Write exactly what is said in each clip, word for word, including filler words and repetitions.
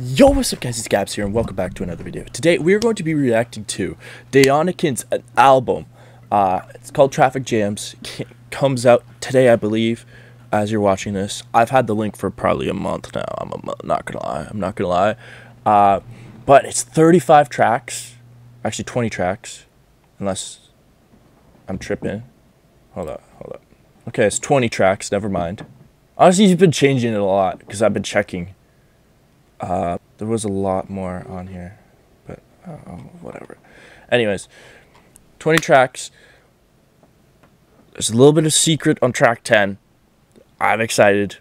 Yo, what's up guys, it's Gabzzz here and welcome back to another video. Today we are going to be reacting to Dayonikin's album. Uh, it's called Traffic Jamz. It comes out today, I believe, as you're watching this. I've had the link for probably a month now. I'm a, not gonna lie, I'm not gonna lie. Uh, but it's thirty-five tracks, actually twenty tracks, unless I'm tripping. Hold up, hold up. Okay, it's twenty tracks, never mind. Honestly, he's been changing it a lot because I've been checking. Uh, there was a lot more on here, but uh, whatever. Anyways, twenty tracks. There's a little bit of secret on track ten. I'm excited.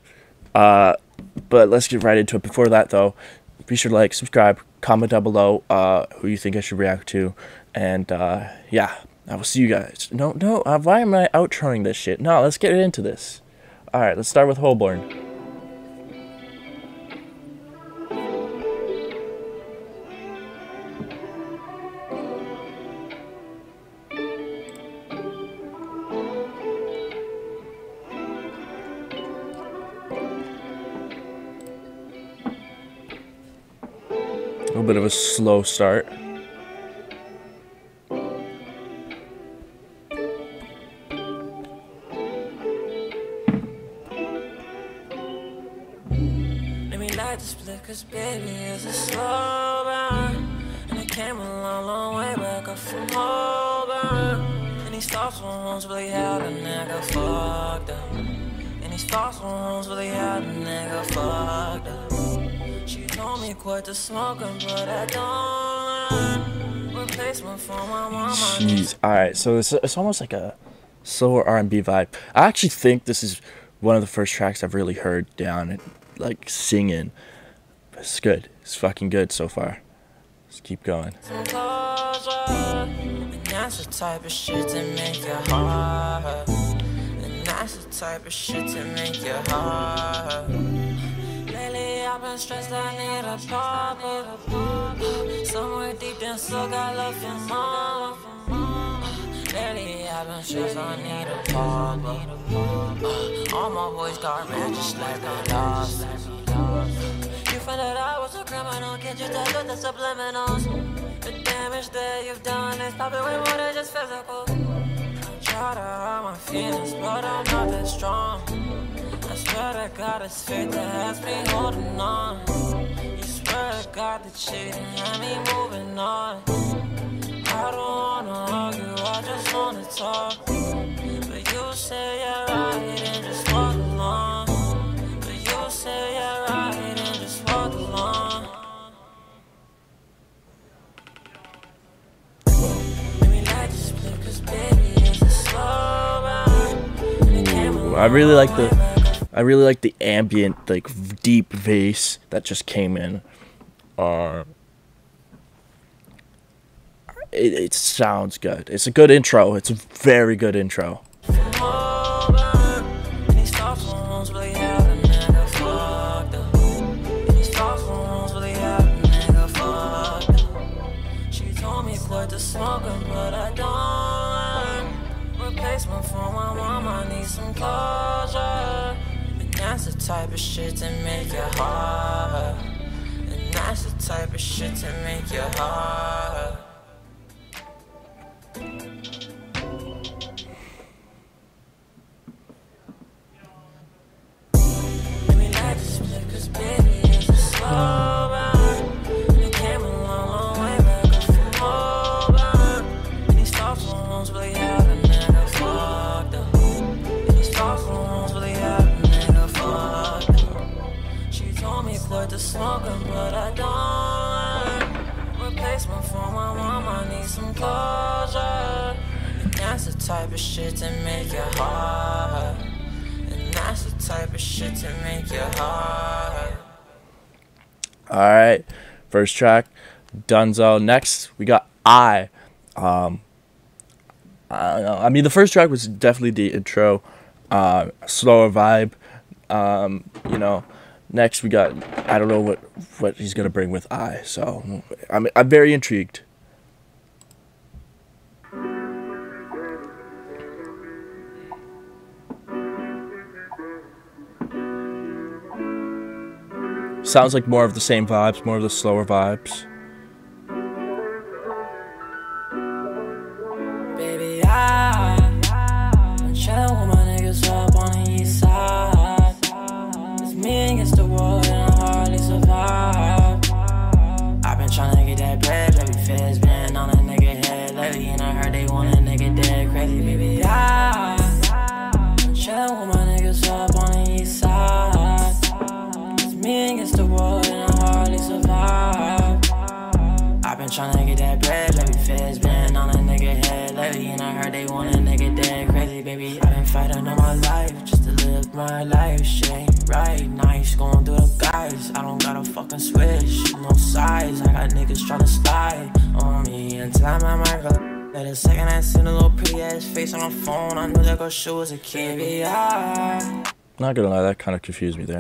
Uh, but let's get right into it. Before that, though, be sure to like, subscribe, comment down below uh, who you think I should react to. And uh, yeah, I will see you guys. No, no, uh, why am I outroing this shit? No, let's get into this. All right, let's start with Holborn. A little bit of a slow start. Let me light this split, cause baby is a slow burn. And I came a long, long way back up from Auburn. And these thoughts won't really help a nigga fucked up. And these thoughts won't really help a nigga fucked up. Told me quit the smoking, but I don't learn. Replacement for my mama. Jeez. Alright, so it's, it's almost like a slower R and B vibe. I actually think this is one of the first tracks I've really heard down and like singing. But it's good. It's fucking good so far. Let's keep going. And that's the type of shit to make your heart hurt. And that's the type of shit to make your heart hurt. I've been stressed, I need a partner. Somewhere deep down, so got love for mom. Lately, I've been stressed, I need a partner. All my boys got mad, just like a dog. You found out I was a criminal, can't you tell with the subliminals? The damage that you've done is probably way more than just physical. I try to hide my feelings, but I'm not that strong. I swear to God, it's fate that has me holding on. You swear to God that cheating had me moving on. I don't wanna argue, I just wanna talk. But you say you're right and just walk along. But you say you're right and just walk along. Ooh, I really like the I really like the ambient, like, deep bass that just came in. Uh, it, it sounds good. It's a good intro. It's a very good intro. That's the type of shit to make your heart hurt. And that's the type of shit to make your heart type of shit to make your heart hurt. And that's the type of shit to make your heart hurt. Alright, first track, Dunzo. Next, we got I. Um, I don't know. I mean, the first track was definitely the intro. Uh, slower vibe. Um, you know, next we got, I don't know what, what he's going to bring with I. So, I'm, I'm very intrigued. sounds like more of the same vibes, more of the slower vibes. Baby, I, I'm chillin' with my niggas up on the east side. It's me against the wall and I hardly survive. I've been tryna get that bread, baby, fizz been on a nigga head lately. And I heard they want a nigga dead crazy, baby, I, I'm chillin' with my niggas up on the east side. It's me against the wall and I hardly survive. I've been tryna get that bread, baby, fizz been on a nigga head. And I heard they want a nigga dead crazy, baby. I've been fighting all my life just to live my life. Shit ain't right, nice going through the guys. I don't got a fucking switch, no size. I got niggas tryna slide on me until I'm at my girl. At the second I seen a little pretty ass face on the phone, I knew that girl shoe was a kid. Baby, I, not gonna lie, that kind of confused me there.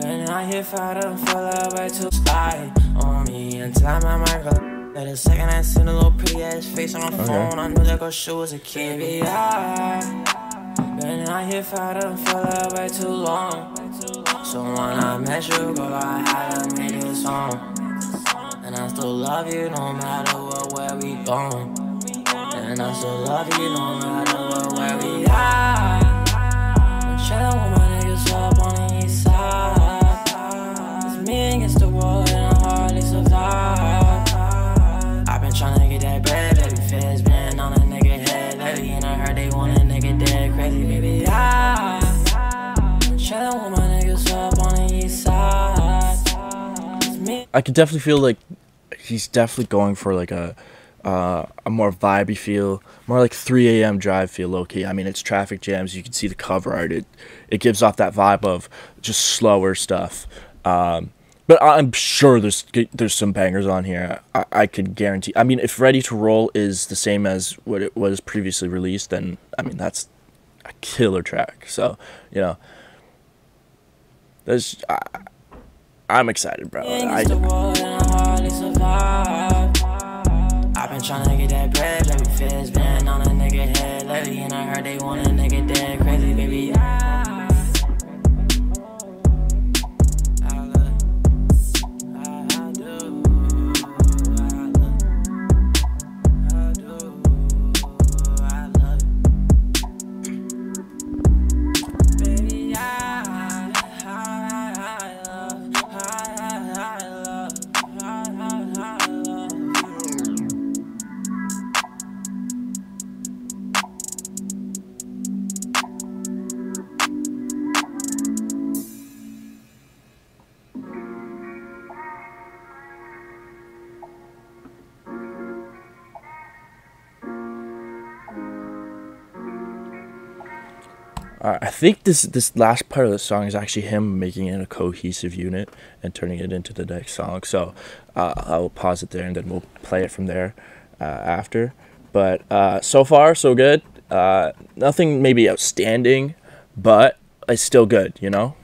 Been out here fighting for love, way too slide on me until I'm at my girl. At the second I seen a little pretty ass face on my okay. phone, I knew that girl shoe was a kid. Baby, I, been out here fighting for love way too long. So when I met you, girl, I had to make you a song. And I still love you no matter what, where we going. And I still love you no matter what, where we are. I'm chillin' with my niggas up on the east side. It's me against the world and I hardly survive. Tryna get that bread, baby, fizz been on a nigga head lately. And I heard they want a nigga dead crazy, baby, I, chillin' with my niggas up on the east side. I could definitely feel like he's definitely going for like a uh, a more vibey feel, more like three A M drive feel, low-key. I mean, it's Traffic Jamz, you can see the cover art, it, it gives off that vibe of just slower stuff. um, But I'm sure there's there's some bangers on here. I, I could guarantee. I mean, if Ready to Roll is the same as what it was previously released, then, I mean, that's a killer track. So, you know, there's, I, I'm excited, bro. I, I've been trying to get that bread, baby, fizz been on a nigga head lately. And I heard they want a nigga dead crazy, baby. Uh, I think this this last part of the song is actually him making it a cohesive unit and turning it into the next song. So uh, I'll pause it there and then we'll play it from there uh, after. But uh, so far, so good. Uh, nothing maybe outstanding, but it's still good, you know?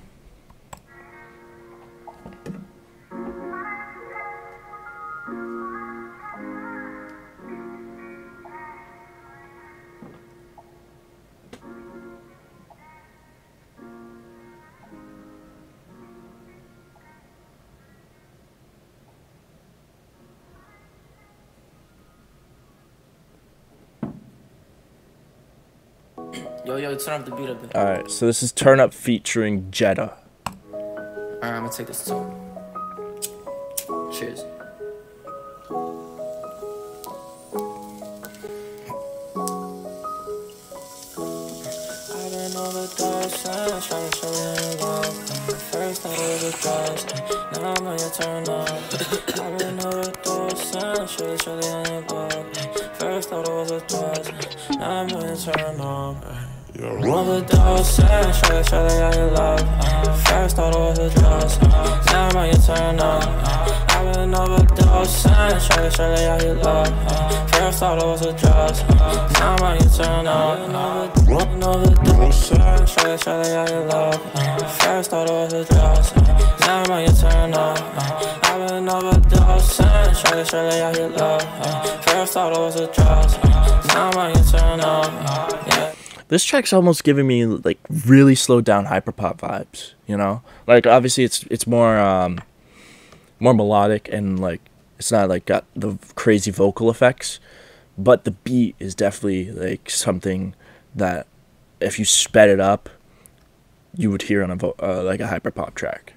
Yo, yo, turn up the beat a bit. Alright, so this is Turn Up featuring Jetta. Alright, I'm gonna take this too. Cheers. I've been overdosed, I'm trying to show you love. First I was a ghost, now I'm on your turn up. I've been overdosed, I'm surely, surely on your. First I was a ghost, now I'm on your turn up. Overdose, and surely, surely I got love. uh, First thought it was a dose, uh, now I'm on your turn up. uh, I've been overdose, and surely, surely I got love. uh, First thought it was a dose, uh, now I'm on your turn up. I've been overdose, and surely, surely I got love. uh, First thought it was a dose, uh, now I'm on your turn up. uh, I've been overdose, and surely, surely I got love. uh, First thought it was a dose, uh, now I'm on your turn up. uh, yeah. This track's almost giving me like really slowed down hyperpop vibes, you know? Like obviously it's it's more um more melodic and like it's not like got the crazy vocal effects, but the beat is definitely like something that if you sped it up, you would hear on a vo uh, like a hyper pop track.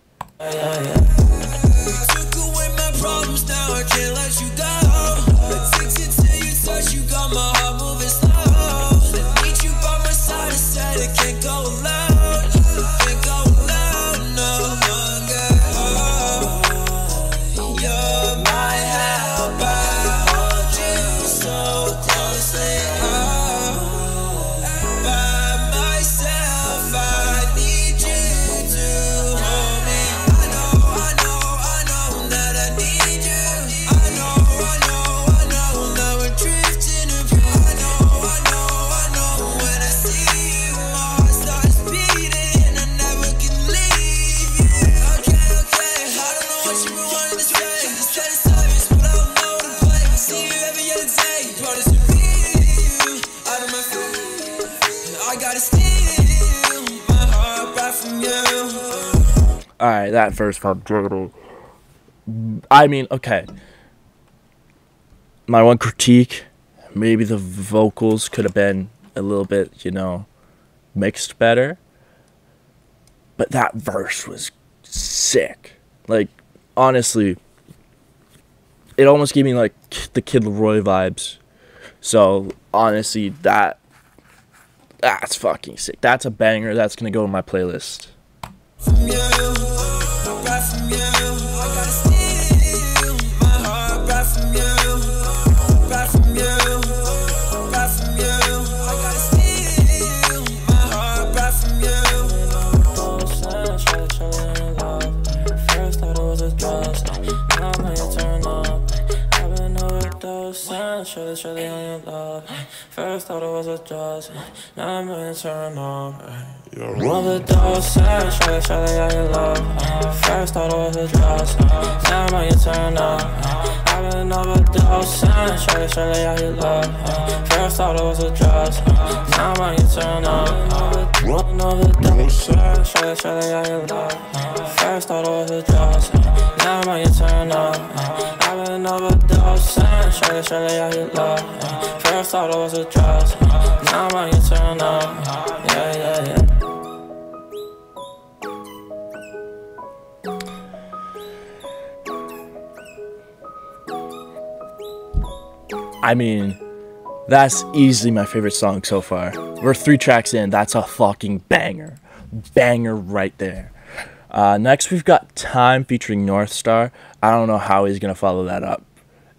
Alright, that first part, I mean, okay. My one critique, maybe the vocals could have been a little bit, you know, mixed better. But that verse was sick. Like, honestly, it almost gave me, like, the Kid LaRoy vibes. So, honestly, that, that's fucking sick. That's a banger. That's going to go in my playlist. From you, right from you, I gotta steal my heart. Right from you, right from you, right from you, I gotta steal my heart. Right from you. First thought it was a ghost, now I'm gonna turn up. I've been overdosed, I'm surely, surely on your love. First thought it was a ghost, now I'm gonna turn up. Overdose, surely, surely on your love. First thought it was a ghost, now I'm on your turn up. I've been overdose, surely, surely on your love. First thought it was a ghost, now I'm on your turn up. Overdose, surely, surely on your love. First thought it was a ghost, now I'm on your turn up. I've been overdose, surely, surely on your love. First thought it was a ghost, now I'm on your turn up. Yeah, yeah, yeah. I mean, that's easily my favorite song so far. We're three tracks in. That's a fucking banger. Banger right there. Uh, next, we've got Time featuring Northstar. I don't know how he's going to follow that up.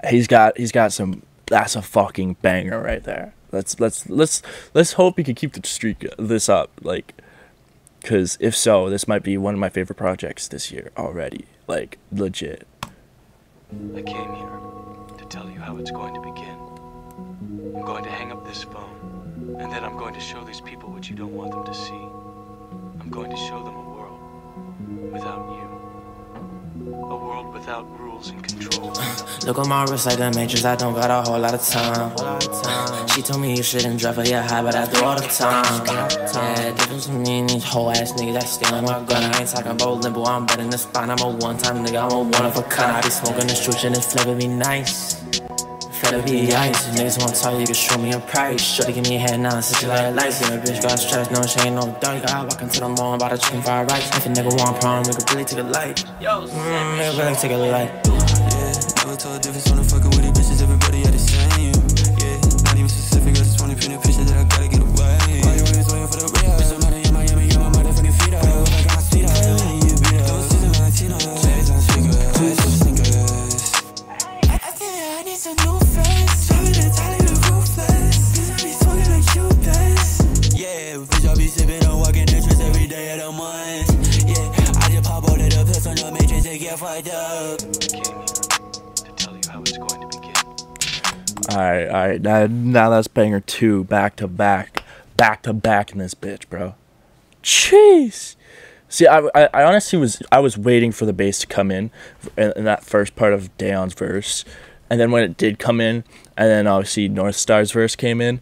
He's got he's got some... That's a fucking banger right there. Let's let's let's let's hope he can keep the streak this up. Like, because if so, this might be one of my favorite projects this year already. Like, legit. I came here to tell you how it's going to begin. I'm going to hang up this phone, and then I'm going to show these people what you don't want them to see. I'm going to show them a world without you, a world without rules and control. Look on my wrist like the matrix, I don't got a whole lot of time. She told me you shouldn't drive her, yeah, high, but I do all the time. Yeah, difference from me and these whole ass niggas that's stealing my gun. I ain't talking about limbo, I'm better than the spine. I'm a one-time nigga, I'm a one-of-a-kind. I be smoking this truth and it's flipping me nice. Gotta be ice, niggas won't tell you, you can show me a price. Should've give me a head now, since you like a light. Yeah, bitch got stressed, no, she ain't no dunk. I walk into the mall and buy the chicken fried rice. If a nigga want prom, we could really take a light. Yo, mm, nigga really take a light. Yeah, never told a difference when I'm fucking with these bitches, everybody had the same. Yeah, not even specific, I just wanna paint a picture that I gotta get away. Why you always waiting for the real? Bitch, I'm out in Miami, yo, my motherfucking feet up. I got feet up, and you beat up. Those season Latino, plays on fingers, singers. I feel I need some new. Alright, alright, now, now that's banger two, back to back, back to back in this bitch, bro. Jeez! See, I, I, I honestly was, I was waiting for the bass to come in, in, in that first part of Dayon's verse, and then when it did come in, and then obviously Northstar's verse came in,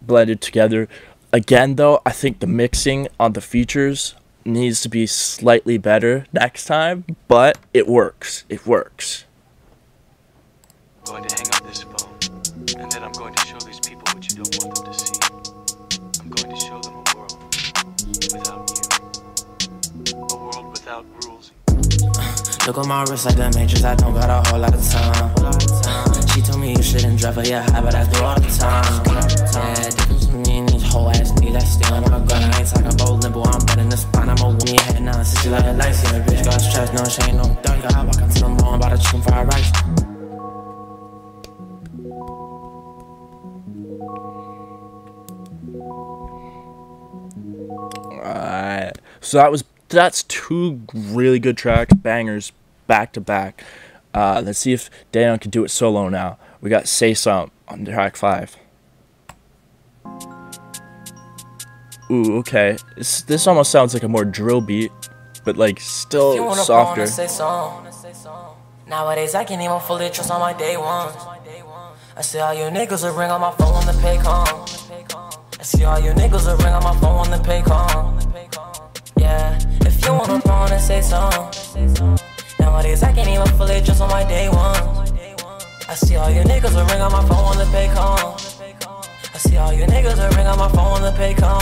blended together. Again, though, I think the mixing on the features needs to be slightly better next time, but it works. It works. I'm going to hang up this phone, and then I'm going to show these people what you don't want them to see. I'm going to show them a world without you, a world without rules. Look on my wrist like the matrix, I don't got a whole lot of time. She told me you shouldn't drive her, yeah, but I do all the time. Yeah, this me and these whole ass niggas stealing on my gun. I ain't talking about limbo, I'm better than the spine. I'm a woman, head now, since you like a light. Yeah, bitch, got stress, no shame, no dunk. I walk into the mall, I'm about to chicken fried rice. Alright, so that was that's two really good tracks, bangers back to back. Uh, let's see if Dayonikin can do it solo now. We got Say Some on track five. Ooh, okay. It's, this almost sounds like a more drill beat, but like still you softer. Say some. Nowadays I can't even fully trust on my day one. I see all you niggas will ring on my phone on the paycom. I see all you niggas will ring on my phone on the paycom. Yeah, if you wanna phone and say some. Nowadays I can't even fully trust on my day one. I see all you niggas will ring on my phone on the paycom. I see all you niggas that ring on my phone to pay call.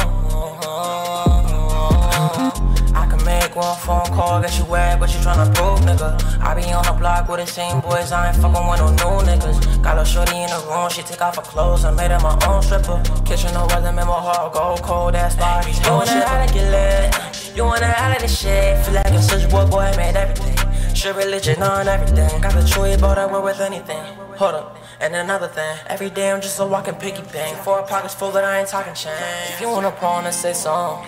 I can make one phone call, get you wet, but you tryna prove, nigga. I be on the block with the same boys, I ain't fucking with no new niggas. Got a shorty in the room, she take off her clothes, I made her my own stripper. Kitchen no weather, made my heart go cold, that's why I you wanna holla, get lit, you wanna holla this shit. Feel like a such boy, boy, I made everything. Shit, religion on everything. Got the choice, but I went with anything. Hold up. And another thing, every day I'm just a walking piggy bank. Four pockets full that I ain't talking change. If you wanna pawn and say some.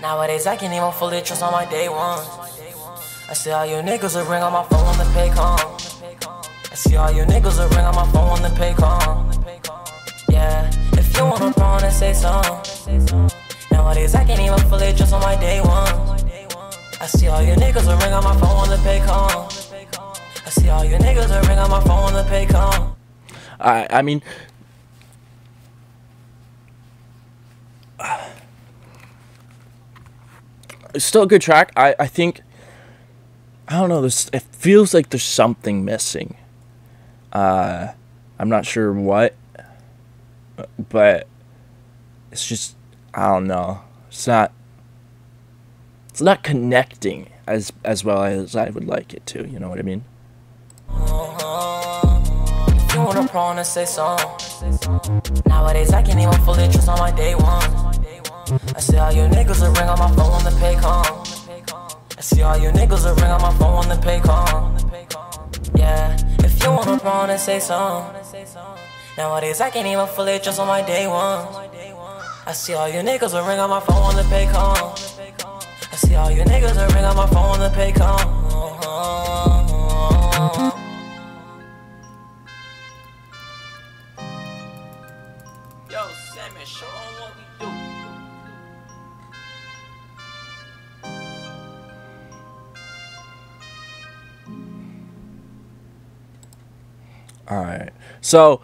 Nowadays I can't even fully trust on my day one. I see all you niggas will ring on my phone on the paycom. I see all you niggas will ring on my phone on the paycom. Yeah, if you wanna pawn and say some. Nowadays I can't even fully trust on my day one. I see all you niggas will ring on my phone on the paycom. I see all you niggas that ring on my phone to pay call. I, I mean... Uh, it's still a good track. I, I think... I don't know. This, it feels like there's something missing. Uh, I'm not sure what. But... It's just... I don't know. It's not... It's not connecting as, as well as I would like it to. You know what I mean? If you wanna prawn and say so. Nowadays I can't even fully trust on my day one. I see all you niggas that ring on my phone on the paycom. I see all you niggas that ring on my phone on the paycom. Yeah, if you wanna prawn and say so. Nowadays I can't even fully trust on my day one. I see all you niggas that ring on my phone on the paycom. I see all you niggas that ring on my phone on the paycom. Alright, so,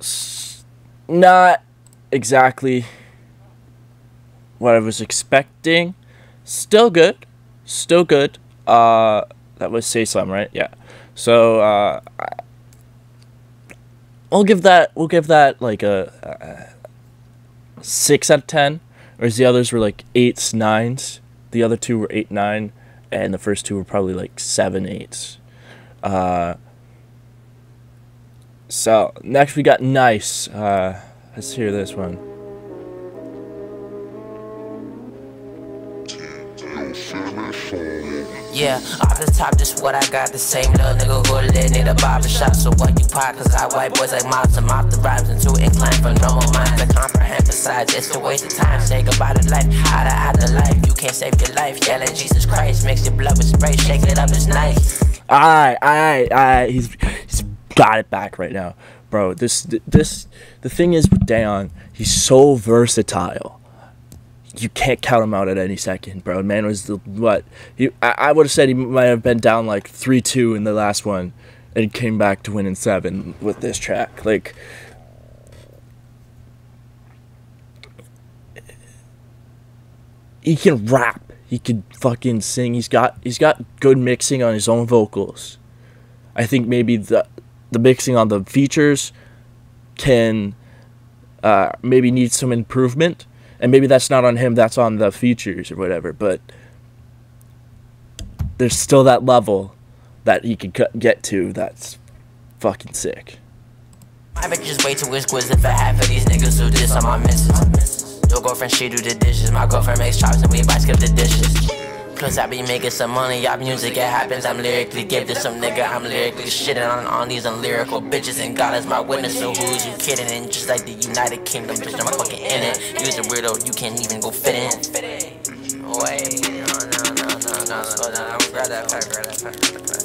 s not exactly what I was expecting, still good, still good, uh, that was Say Some, right? Yeah, so, uh, I'll give that, we'll give that, like, a, a six out of ten, whereas the others were, like, eights, nines, the other two were eight, nine, and the first two were probably, like, seven, eights, uh, so, next we got Nice. Uh, let's hear this one. Yeah, off the top, just what I got. The same little nigga who live in a barber shop. So what you pop, cause I white boys like mobs and mop the rhymes. And too inclined for normal minds to comprehend. Besides, it's a waste of time. Say goodbye to life, out of out of life. You can't save your life, yelling Jesus Christ. Mix your blood with spray, shake it up, it's nice. Alright, alright, alright, he's... he's got it back right now, bro. This, this, the thing is with Dayon, he's so versatile. You can't count him out at any second, bro. Man was the what? He, I, I would have said he might have been down like three two in the last one, and came back to win in seven with this track. Like, he can rap, he can fucking sing. He's got he's got good mixing on his own vocals. I think maybe the the mixing on the features can uh, maybe need some improvement, and maybe that's not on him. That's on the features or whatever. But there's still that level that he can get to. That's fucking sick. I'm just way too exquisite for half of these niggas who diss on my missus. Your girlfriend, she do the dishes. My girlfriend makes chops and we might skip the dishes. Plus I be making some money, y'all music, it happens. I'm lyrically gifted, some nigga, I'm lyrically shitting on, on these unlyrical bitches. And God is my witness, so who's you kidding? And just like the United Kingdom, bitch, I'm fucking in it. You's a weirdo, you can't even go fit in. Oh, hey. No, no, no, no, no, slow down, I'm grab that pack, grab that pack, grab that pack.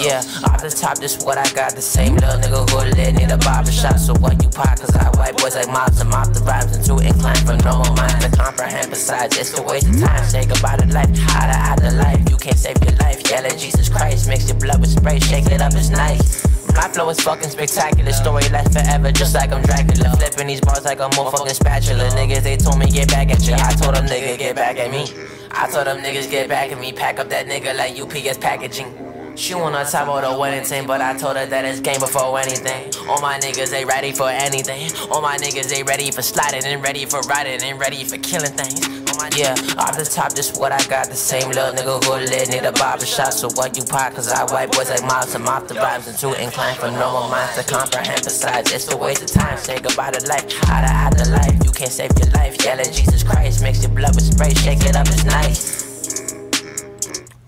Yeah, off the top, this what I got. The same little nigga who live near the barbershop. So what you pot, cause I white boys like mobs and mop the vibes and too inclined for no mind to comprehend. Besides, it's a waste of time. Say goodbye to life, out of, out of life. You can't save your life, yell at Jesus Christ. Mix your blood with spray, shake it up, it's nice. My flow is fucking spectacular, story lasts forever, just like I'm Dracula. Flipping these bars like a motherfucking spatula. Niggas, they told me get back at you, I told them nigga get back at me. I told them niggas get back at me, pack up that nigga like U P S packaging. She wanna top of the wedding team, but I told her that it's game before anything. All my niggas, they ready for anything. All my niggas, they ready for sliding and ready for riding and ready for killing things. All my yeah, off the top, this what I got. The same little nigga who live near the barbershop. So what you pot, cause I white boys like mobs and mop the vibes and too inclined for normal minds to comprehend. Besides, it's a waste of time. Say goodbye to life, out of, out of life. You can't save your life, yell at Jesus Christ. Mix your blood with spray, shake it up, it's nice.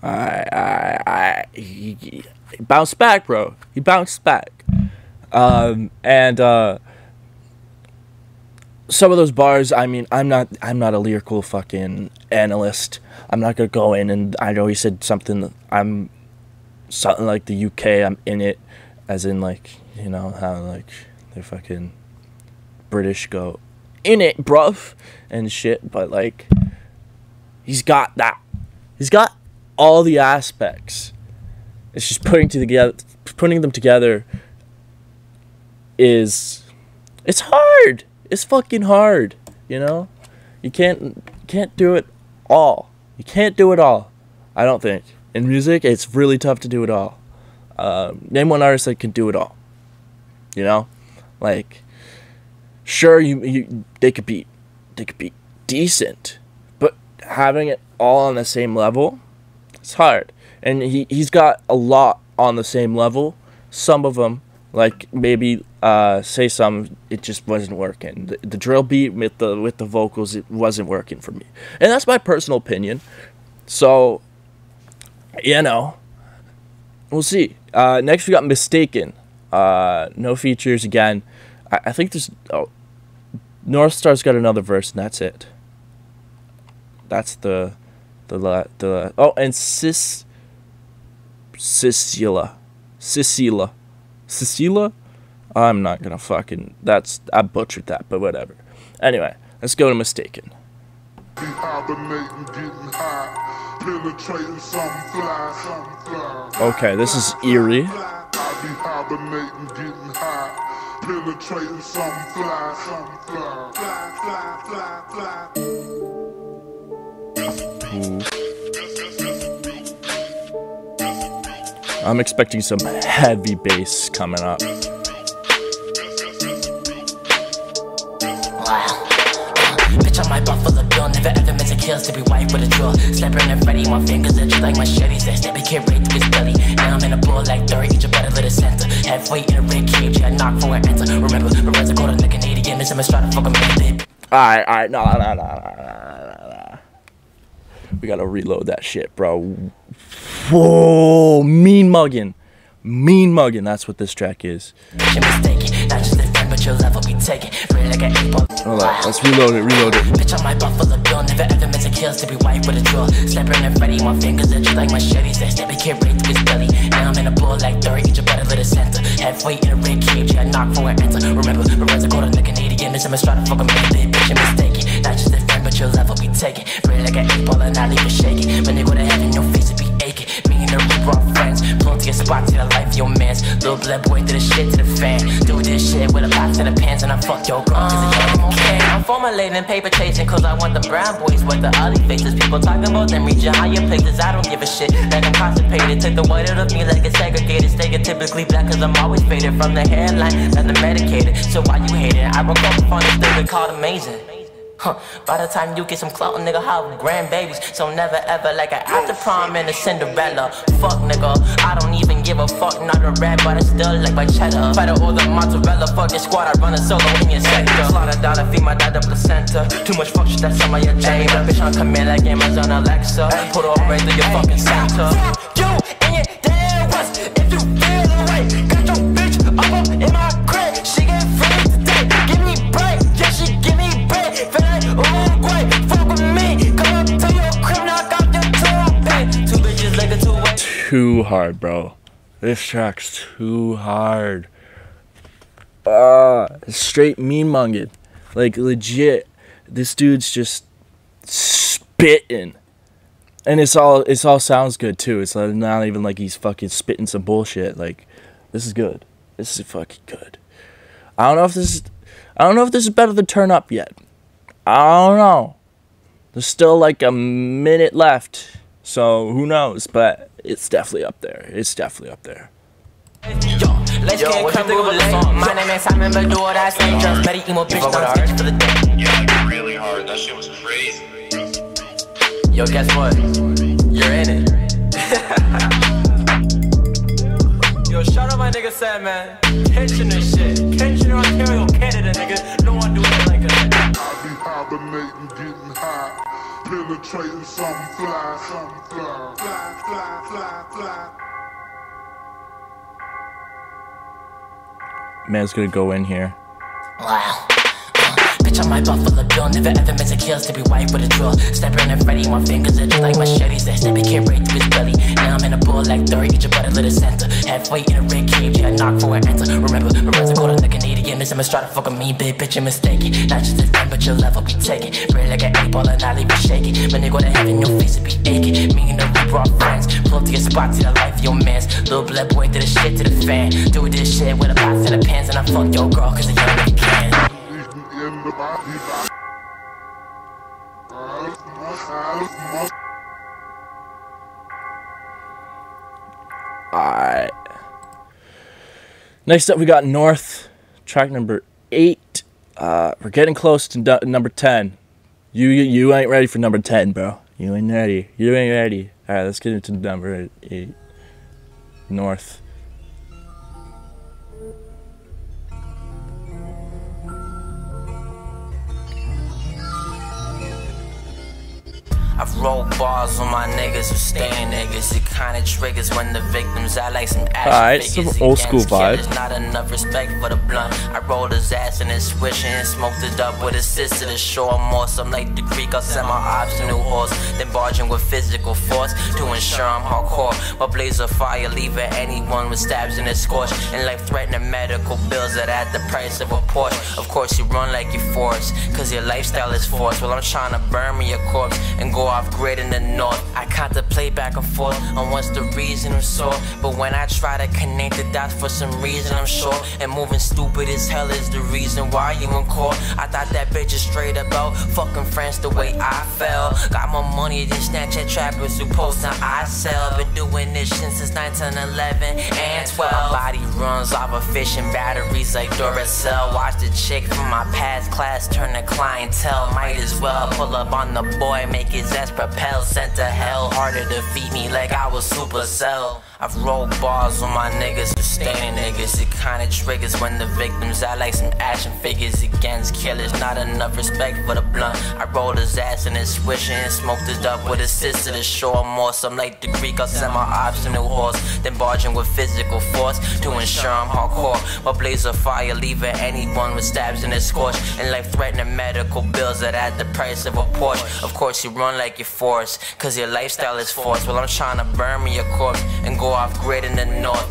I, I, I, he, he bounced back, bro. He bounced back. Um, and, uh, some of those bars, I mean, I'm not, I'm not a lyrical fucking analyst. I'm not gonna go in and I know he said something, I'm something like the U K, I'm in it, as in like, you know, how like the fucking British go in it, bruv, and shit. But like, he's got that. He's got all the aspects. It's just putting to together, putting them together is, it's hard. It's fucking hard. You know, you can't can't do it all. You can't do it all. I don't think in music it's really tough to do it all. Um, name one artist that can do it all. You know, like sure you, you they could be they could be decent, but having it all on the same level. It's hard, and he, he's got a lot on the same level. Some of them, like maybe uh, Say Some, it just wasn't working. The, the drill beat with the with the vocals, it wasn't working for me, and that's my personal opinion. So, you know, we'll see. Uh, next, we got Mistaken. Uh, no features again. I, I think there's oh, Northstar's got another verse, and that's it. That's the. The, the, oh, and Sis, Sisilia, Sisilia, Sisilia, I'm not gonna fucking, that's, I butchered that, but whatever. Anyway, let's go to Mistaken. Okay, this is eerie. I'm expecting some heavy bass coming up. Bitch, I'm my Buffalo Bill, never ever miss a kill. To be white with a drill, slapping and Freddy, my fingers itch like machetes. That stabby kid right through his belly. Now I'm in a bull like thirty, each a better little center. Halfway in a red cage, I knock for an answer. Remember, the rest of the Canadian, Miss Emma's trying to fuck a minute. Alright, alright, no, no, no, no, no, no. We gotta reload that shit, bro. Whoa, mean mugging. Mean mugging, that's what this track is. Hold on, let's reload it, reload it. Bitch, I'm my Buffalo Bill, never ever miss a kill. To be white with a drill, slapping and Freddy, my fingers are just like machetes. That stabby kid right through his belly. Now I'm in a bull like thirty, each a better little center. Halfway in a red cage, I knock for an answer. Remember, the rest of the Canadian, Miss Emma's trying to fuck a minute. Bitch, I'm mistaken, not just a friend, but your level be taken. Really like an eight ball and I leave it shaking. When they go to heaven, your face would be aching. Me and memory brought friends. Plenty of spots in the life, your mans. Little blood boy did the shit to the fan. Do this shit with a box in the pants and I fuck your girl. Um, okay. I'm formulating paper chasing cause I want the brown boys with the ugly faces. People talking about them reaching higher places. I don't give a shit that I'm constipated. Take the white out of me like it's segregated. Staying typically black cause I'm always faded from the headline. Nothing medicated. So why you hating? I broke up on this thing called amazing. Huh. By the time you get some clout, nigga, have grandbabies. So never ever like an after prom and a Cinderella. Fuck, nigga, I don't even give a fuck. Not a rat, but I still like my cheddar. Fight all the mozzarella, fuck your squad. I run a solo in your sector. Slaughter dollar, feed my dad a placenta. Too much fuck shit, that's on my agenda. Ay, that bitch on command like Amazon Alexa. Put off right through your fucking center. You in your damn west, if you feel the way. Got your bitch up in my crib, she get free today. Give me break, yeah, she give me. Oh, great, fuck with me. Come up to your crib, knock out your top. Two bitches like a two-way. Too hard, bro. This track's too hard. Uh, straight mean-mongin. Like, legit. This dude's just spitting. And it's all, it's all sounds good, too. It's not even like he's fucking spitting some bullshit. Like, this is good. This is fucking good. I don't know if this is... I don't know if this is better than Turn Up yet. I don't know. There's still like a minute left, so who knows? But it's definitely up there. It's definitely up there. Yo, let's Yo, get comfortable with the song. My name is Simon, but do what I say. Just let it emo bitch down, bitch for the day. Yeah, like really hard. That shit was crazy. Yo, guess what? You're in it. Yo, shout out my nigga Sam, man. Kitchen and shit. Kitchen, Ontario, Canada, nigga. No one do it like that. Hibernating, getting high, penetrating something fly, something fly, fly, fly, fly, fly. Man's gonna go in here. Wow. Bitch, on my Buffalo Bill, never ever miss a kill. To be white with a drill, stepping in Freddy, my fingers are just like machetes. That stepping came right through his belly. Now I'm in a bull like thirty, each a butter little center. Halfway in a red cage, yeah, I knock for an answer. Remember, my friends are cold, I'm like an idiot. Miss him, try to fuck with me, big bitch, you're mistaken. Not just a thing, but your love will be taken. Pray like an eight ball and I leave you shaking. My nigga to heaven, your face will be aching. Me and the we brought friends, pull to your spot, to the life, your mans. Little black boy, did the shit to the fan. Do this shit with a box and the pants, and I fuck your girl, cause I young nigga can. Alright. Next up, we got North, track number eight. Uh, we're getting close to number ten. You, you you ain't ready for number ten, bro. You ain't ready. You ain't ready. Alright, let's get into number eight. North. I've rolled bars on my niggas who staying niggas. It kind of triggers when the victims I like some action. Alright, some old school vibe. There's not enough respect for the blunt. I rolled his ass and his swishin' and smoked it up with his sister to show him more. Some like the Greek, I'll send my ops to new horse. Then barging with physical force to ensure I'm hardcore. My blaze of fire leaving anyone with stabs in his scorch. And like threatening medical bills that at the price of a Porsche. Of course you run like you're forced, cause your lifestyle is forced. Well, I'm trying to burn me a corpse and go off grid in the north. I contemplate back and forth on what's the reason I'm sore. But when I try to connect the dots for some reason I'm sure. And moving stupid as hell is the reason why you in court. I thought that bitch is straight about fucking friends the way I fell. Got more money than Snapchat trappers who post and I sell. Been doing this shit since nineteen eleven and twelve. My body runs off of fishing batteries like Duracell. Watch the chick from my past class turn to clientele. Might as well pull up on the boy, make his that's propelled, sent to hell, harder to feed me like I was Supercell. I've rolled bars on my niggas, sustaining niggas. It kinda triggers when the victims I like some action figures against killers. Not enough respect for the blunt. I rolled his ass and his swishin' and smoked it up with his sister to show him more. Some like the Greek, I'll send my ops to new horse. Then barging with physical force to ensure I'm hardcore. My blaze of fire leaving anyone with stabs in his scorch. And like threatening medical bills that at the price of a Porsche. Of course you run like you're forced, cause your lifestyle is forced. Well, I'm trying to burn me a corpse and go off grid in the north.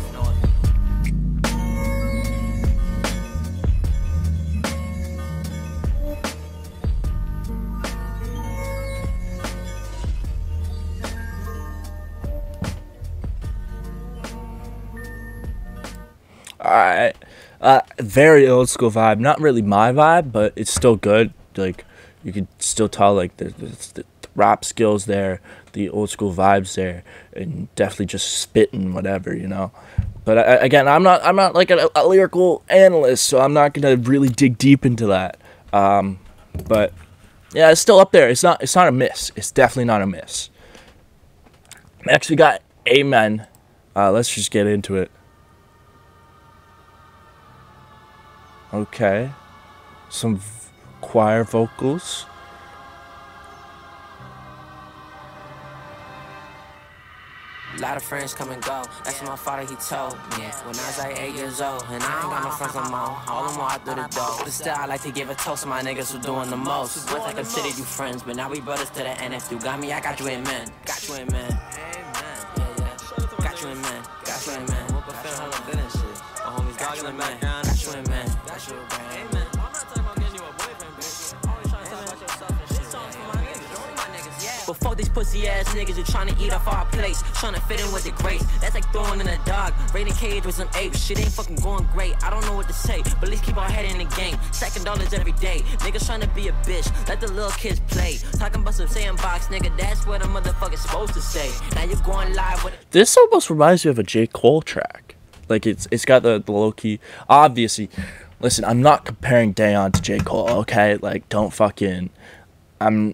alright. Uh, very old school vibe. Not really my vibe, but it's still good. Like, you can still tell, like, the, the, the rap skills there, the old school vibes there, and definitely just spitting whatever, you know. But I, again, I'm not, I'm not like a, a lyrical analyst, so I'm not gonna really dig deep into that. Um, but yeah, it's still up there. It's not, it's not a miss. It's definitely not a miss. Next, we got Amen. Uh, let's just get into it. Okay, some v choir vocals. A lot of friends come and go, that's what my father he told me. When I was like eight years old, and I ain't got no friends no more. All the more I do the dough. But still I like to give a toast to my niggas who doing the most. Once I consider you friends, but now we brothers to the end. If you got me, I got you in man. Got you in man. Got you in man. Got you in man. My homies got you in man. Got you in man. Got you in man. Before these pussy ass niggas are trying to eat off our plates, trying to fit in with the greats. That's like throwing in a dog, raiding cage with some apes. Shit ain't fucking going great, I don't know what to say, but let's keep our head in the game. Second dollars every day, niggas trying to be a bitch, let the little kids play. Talking about some sandbox, nigga, that's what a motherfucker's supposed to say. Now you're going live with. This almost reminds me of a J. Cole track. Like it's it's got the, the low key. Obviously, listen, I'm not comparing Dayon to J. Cole, okay? Like don't fucking, I'm.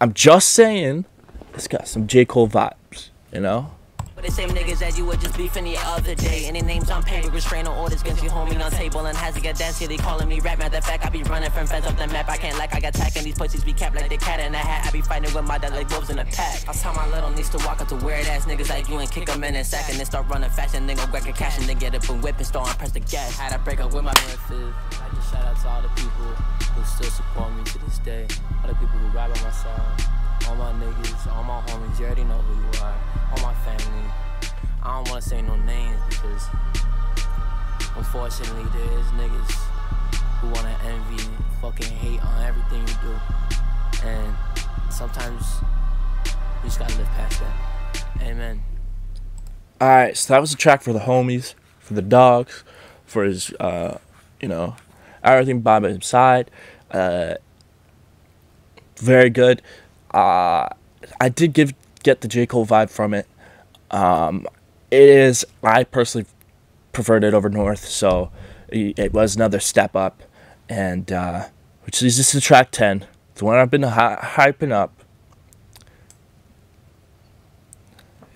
I'm just saying, it's got some J. Cole vibes, you know? But the same niggas that you were just beefing the other day. Any names on paper, restrain or orders against you, homie on table. And has to get dancing, they calling me rap. Matter of fact, I be running from feds up the map. I can't like, I got tack, and these pussies be capped like the cat in a hat. I be fighting with my dad like wolves in a pack. I tell my little niece to walk up to weird ass niggas like you and kick them in a sack. And then start running fast and then go grab your cash and then get up and whip and start and press the gas. Had to break up with my breakfast. I just shout out to all the people who still support me to this day. All the people who ride on my side, all my niggas, all my homies, you already know who you are, all my family. I don't want to say no names because unfortunately there is niggas who want to envy and fucking hate on everything you do. And sometimes you just gotta live past that. Amen. Alright, so that was a track for the homies, for the dogs, for his, uh, you know, everything by my side. Uh, very good. Uh, I did give get the J. Cole vibe from it. Um, it is, I personally preferred it over North, so it was another step up. And uh, which is this is track ten, the one I've been hi hyping up.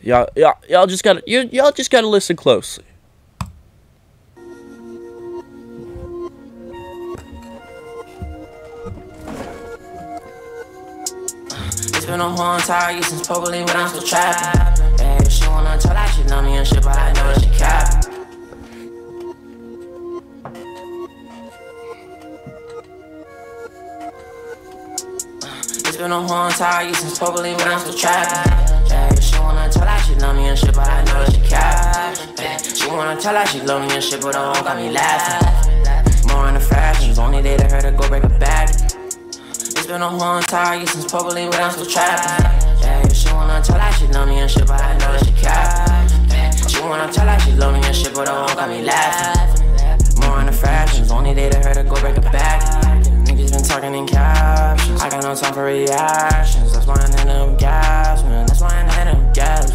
Y'all, y'all just gotta, y'all just gotta listen closely. Been a whole entire year since Papa Lee, but I'm still trapping. Baby, she wanna tell that she love me and shit, but I know that she capping. It's been a whole entire year since Papa Lee, but I'm still trapping. Baby, she wanna tell that she love me and shit, but I know that she capping. She wanna tell that she love me and shit, but don't got me laughing. More in the fractions, only day to her to go break a bag. Been a whole entire year since Papa Lee, but I'm still trapping. Yeah, she wanna tell that she love me and shit, but I know that she capping. Yeah, she wanna tell that she love me and shit, but don't got me laughing. More in the fractions, only day to her to go break a back. Niggas been talking in captions, I got no time for reactions. That's why I need them gaps, man. That's why I need them gaps.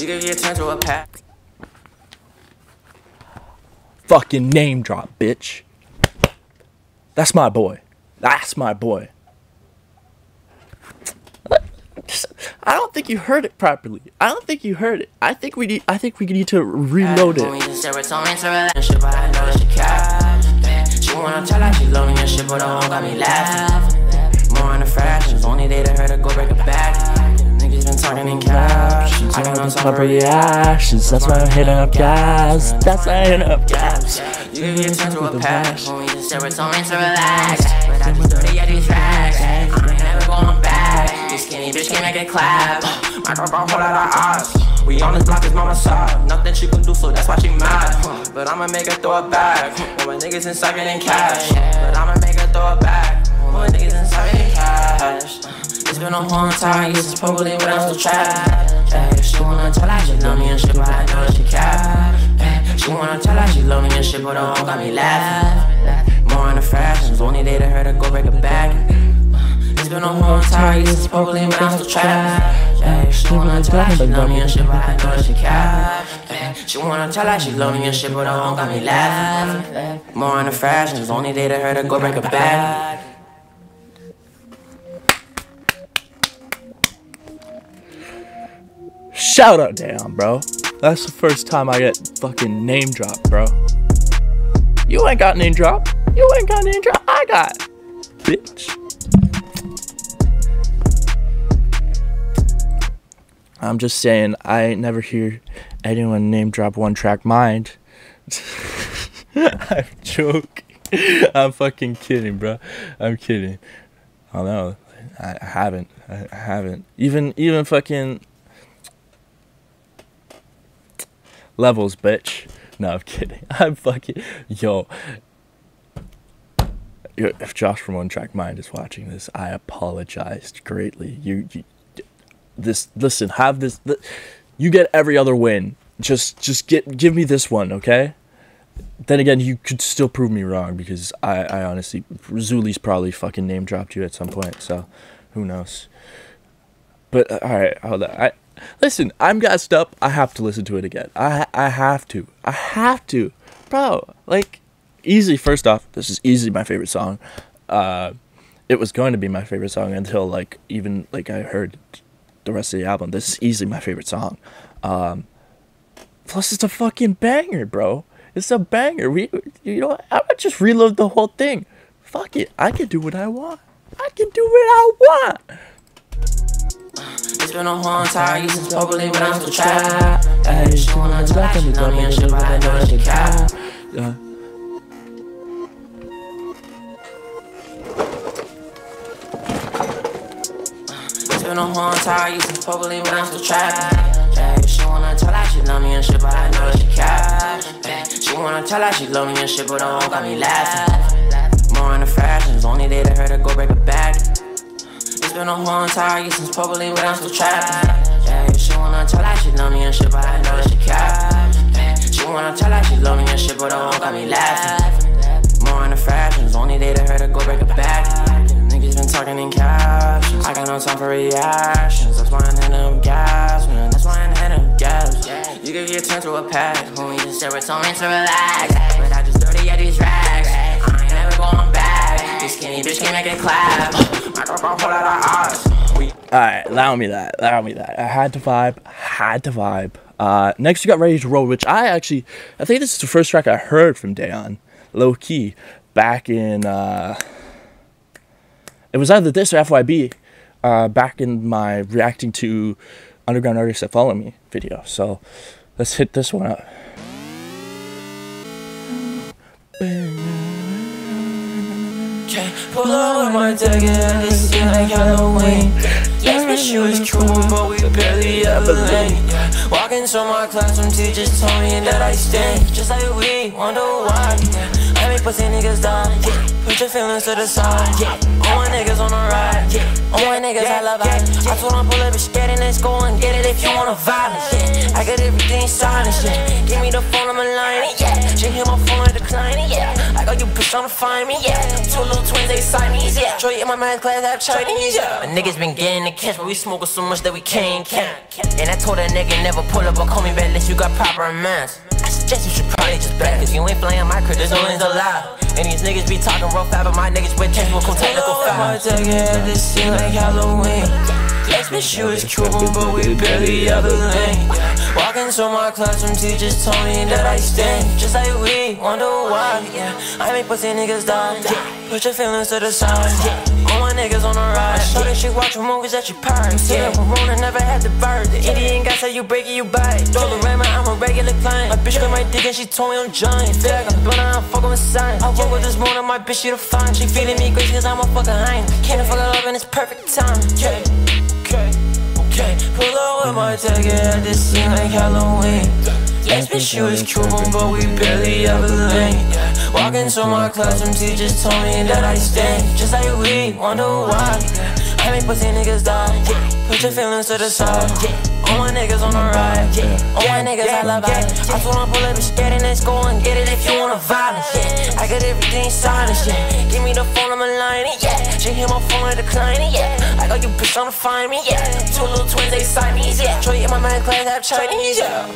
You give your turn to a pack. Fucking name drop, bitch. That's my boy. That's my boy. I don't think you heard it properly. I don't think you heard it. I think we need. I think we need to reload it. She wanna tell that she love me and shit, but don't got me laughing. More in the fractions, only day to her to go break a back. Niggas been talking in captions. I got no time for reactions. That's why I'm hitting up guys. That's why I'm hitting up guys. You give your time to a patch. Only just there was only to relax. But I just dirty at these racks. I ain't never going back. Skinny bitch can't make it clap. My girl got a whole lot of eyes. We on this block is mama side. Nothing she can do, so that's why she mad. But I'ma make her throw it back. When my niggas inside getting cash. But I'ma make her throw it back. When my niggas inside getting cash. It's been a whole entire year since Papa Lee, but I'm still trapped. She wanna tell that she love me and shit, but I know that she capped. Moving on, tell her she loving your shit, but the hoe got me laughing. More on the fashions, only day to her to go break a back. It's been a whole entire year since Papa Lee, but I'm still trapped. Ay, she wanna tell her she loving your shit, but I know that she cap. She wanna tell her she loving your shit, but the hoe got me laughing. More on the fashions, only day to her to go break a back. Shout out, damn, bro. That's the first time I get fucking name dropped, bro. You ain't got name drop. You ain't got name drop. I got, bitch. I'm just saying, I never hear anyone name drop One Track Mind. I'm joking. I'm fucking kidding, bro. I'm kidding. I don't know. I haven't. I haven't. Even, even fucking. Levels, bitch. No, I'm kidding. I'm fucking... Yo. If Josh from One Track Mind is watching this, I apologize greatly. You... you this... Listen, have this... Th you get every other win. Just... Just get, give me this one, okay? Then again, you could still prove me wrong, because I, I honestly... Zuli's probably fucking name-dropped you at some point, so... Who knows? But, uh, alright, hold on. I... Listen, I'm gassed up. I have to listen to it again. I I have to. I have to. Bro, like, easy. First off, this is easily my favorite song. Uh, it was going to be my favorite song until, like, even, like, I heard the rest of the album. This is easily my favorite song. Um, plus, it's a fucking banger, bro. It's a banger. We, you know, I would just reload the whole thing. Fuck it. I can do what I want. I can do what I want. It's been a whole entire year since Papa Lee, but I'm still trapped. Ay, she wanna tell her she love me and shit, but I know that she cap. Yeah. It's been a whole entire year since Papa Lee, but I'm still trapped. Ay, she wanna tell her she love me and shit, but I know that she cap. She wanna tell her she love me and shit, but the hoe got me laughing. More on the fashions, only day to her to go break a back. It's been a whole entire year since Papa Lee, but I'm still trapped. Yeah, she wanna tell her she love me and shit, but I know that she cap. She wanna tell her she love me and shit, but the hoe got me laughing. More on the fashions, only day to her to go break a back. Niggas been talking in captions. I got no time for reactions. That's why I'm hitting them gas, man. That's why I'm hitting them gas. You could get turned to a pack. Homie just said, told me to relax. But I just dirty at these racks. I ain't never going back. This skinny bitch can't make it clap. Alright, allow me that, allow me that. I had to vibe, had to vibe. Uh, next we got Ready to Roll, which I actually, I think this is the first track I heard from Dayon, low-key, back in, uh, it was either this or F Y B, uh, back in my reacting to underground artists that follow me video. So, let's hit this one up. Pull out with my deck and this ain't like Halloween. Yes, but she was cool, but we barely ever link. Walking to my classroom, teachers told me that I stink. Just like we wonder why. I make pussy niggas die. Put your feelings to the side. All my niggas on the ride. All my niggas I love it. I told them pull up, bitch, get in this go and get it if you wanna violence. I got everything signed and shit. Give me the phone, I'm a line. She hit my phone and declining. I got you bitch tryna find me. Two little twins they sign me. Troy in my mind class have Chinese. My niggas been getting the cash, but we smoking so much that we can't count. And I told that nigga never pull up or call me back unless you got proper amounts. I suggest you should probably just back, cause you ain't playing my crib, there's no one's alive. And these niggas be talking rough out, but my niggas with cash will come technical fouls. This seem like Halloween. Yes, bitch, she was cool, but we barely ever link. Walking to my classroom, teachers told me that I stink. Just like we wonder why, yeah. I make pussy niggas die. Put your feelings to the side, yeah. All my niggas on the ride. So that she watchin' movies that she pirate. Say that Corona never had the bird. The Indian guy said you break it, you bite. Throw the rammer, I'm a regular client. My bitch got my dick and she told me I'm giant. Feel like I'm blind, I'm fuckin' with sign. I woke up this morning, my bitch she the fine. She feelin' me crazy cause I'm a fuckin' hind. Can't fuck it up in this perfect time, yeah. Okay, okay. Pull up with my tag and this seem like Halloween. Yes, bitch, she was cool, but we barely ever linked. Walking to my classroom, teachers told me that I stink. Just like we wonder why. I make pussy niggas die. Put your feelings to the side. All my niggas on the ride, yeah. All my niggas I love violence. I told them pull up and get in this, go and get it if you wanna violence, yeah. I got everything silence, yeah. Give me the phone, I'm a line, yeah. She hear my phone, I decline it, yeah. I got you bitch on to find me, yeah. Two little twins, they Siamese, yeah. Troy in my mind, class, I'm Chinese, yeah.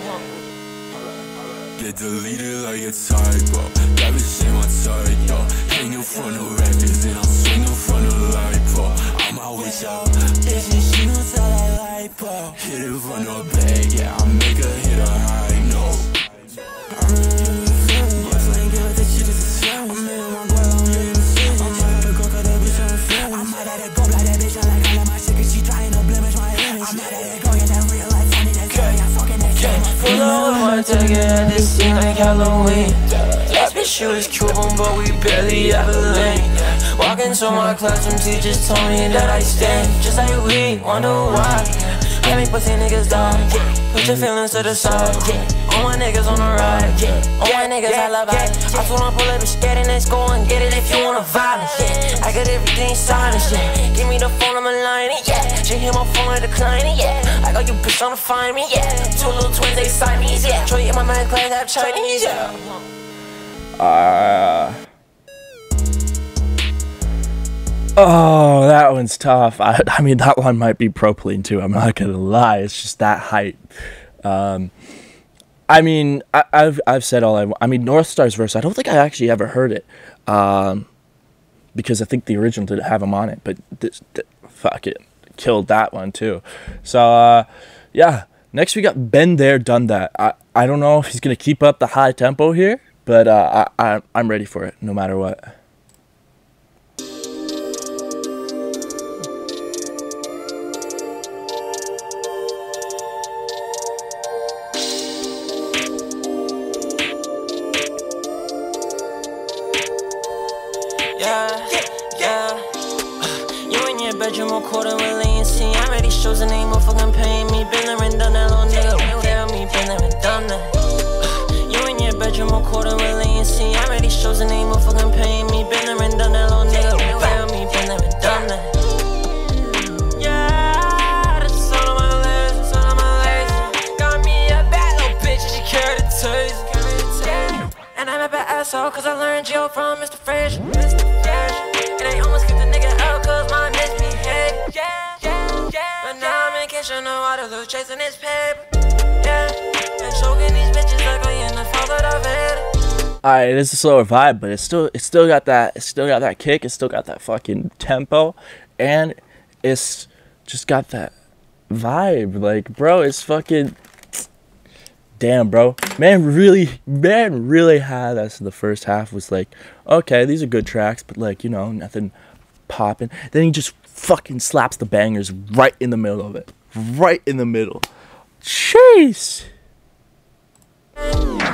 Get deleted like a typo. That bitch ain't my title. Hang in front of records and I'll swing in front of lipo. I'm always out. Bitch, she knows how I lipo. Hit it from the bag, yeah. I make her hit a high note. I'm in the feeling, yeah. So I ain't give a shit, this is slow. I'm in my boy, I'm in the shit. I'm out of the coke, that bitch on the floor. I'm out of that gold, like that bitch, I like all of my shit. Cause she trying to blemish my image. I'm out of that gold, yeah, that real life. I need that girl, I'm fucking that girl. Pull over to get this. Like Halloween, last bitch she was Cuban, but we barely ever linked. Walk into my classroom, teachers told me that I stink. Just like we, wonder why I make pussy niggas die. Put your feelings to the side. All my niggas on the ride. All my niggas I love it. I told them pull up, bitch, get in this, go and get it if you wanna violence. I got everything silenced. Give me the phone, I'm a line, yeah. She hear my phone, I decline it, yeah. I got you bitch tryna find me, yeah. Two little twins, they Siamese, yeah. Troy in my mind, class, I'm Chinese, yeah. Uh, oh, that one's tough. I, I mean, that one might be propylene too. I'm not gonna lie. It's just that hype. Um, I mean, I, I've I've said all I want. I mean, Northstar's verse. I don't think I actually ever heard it, um, because I think the original didn't have him on it. But this, th fuck it. Killed that one too. So uh yeah, next we got Been There Done That. I I don't know if he's gonna keep up the high tempo here, but uh I, I I'm ready for it no matter what. Yeah, yeah. You in your bedroom or quarter with leniency. I already shows the name of fucking paying me. Been there and done that, little nigga. Won't tell me. Been there and done that. Uh, you in your bedroom or quarter with leniency. I already shows the name of fucking paying me. Been there and done that, little nigga. Won't tell me. Been there and done that. Yeah, that's all on my legs, that's all on my legs. Got me a bad little bitch and she carried a taste. Yeah, and I'm a bad asshole cause I learned you from Mister Fresh. Mister Fresh. And I almost kicked the nigga out cause my bitch behaved. Yeah, yeah, yeah. But now I'm in kitchen and water loose chasing this paper. Yeah, and choking these bitches like I in the fall that I've had. Alright, it's a slower vibe, but it's still it's still got that it's still got that kick, it's still got that fucking tempo, and it's just got that vibe. Like, bro, it's fucking damn, bro. Man really man really had us in the first half. Was like, okay, these are good tracks, but like, you know, nothing popping. Then he just fucking slaps the bangers right in the middle of it. Right in the middle. Jeez.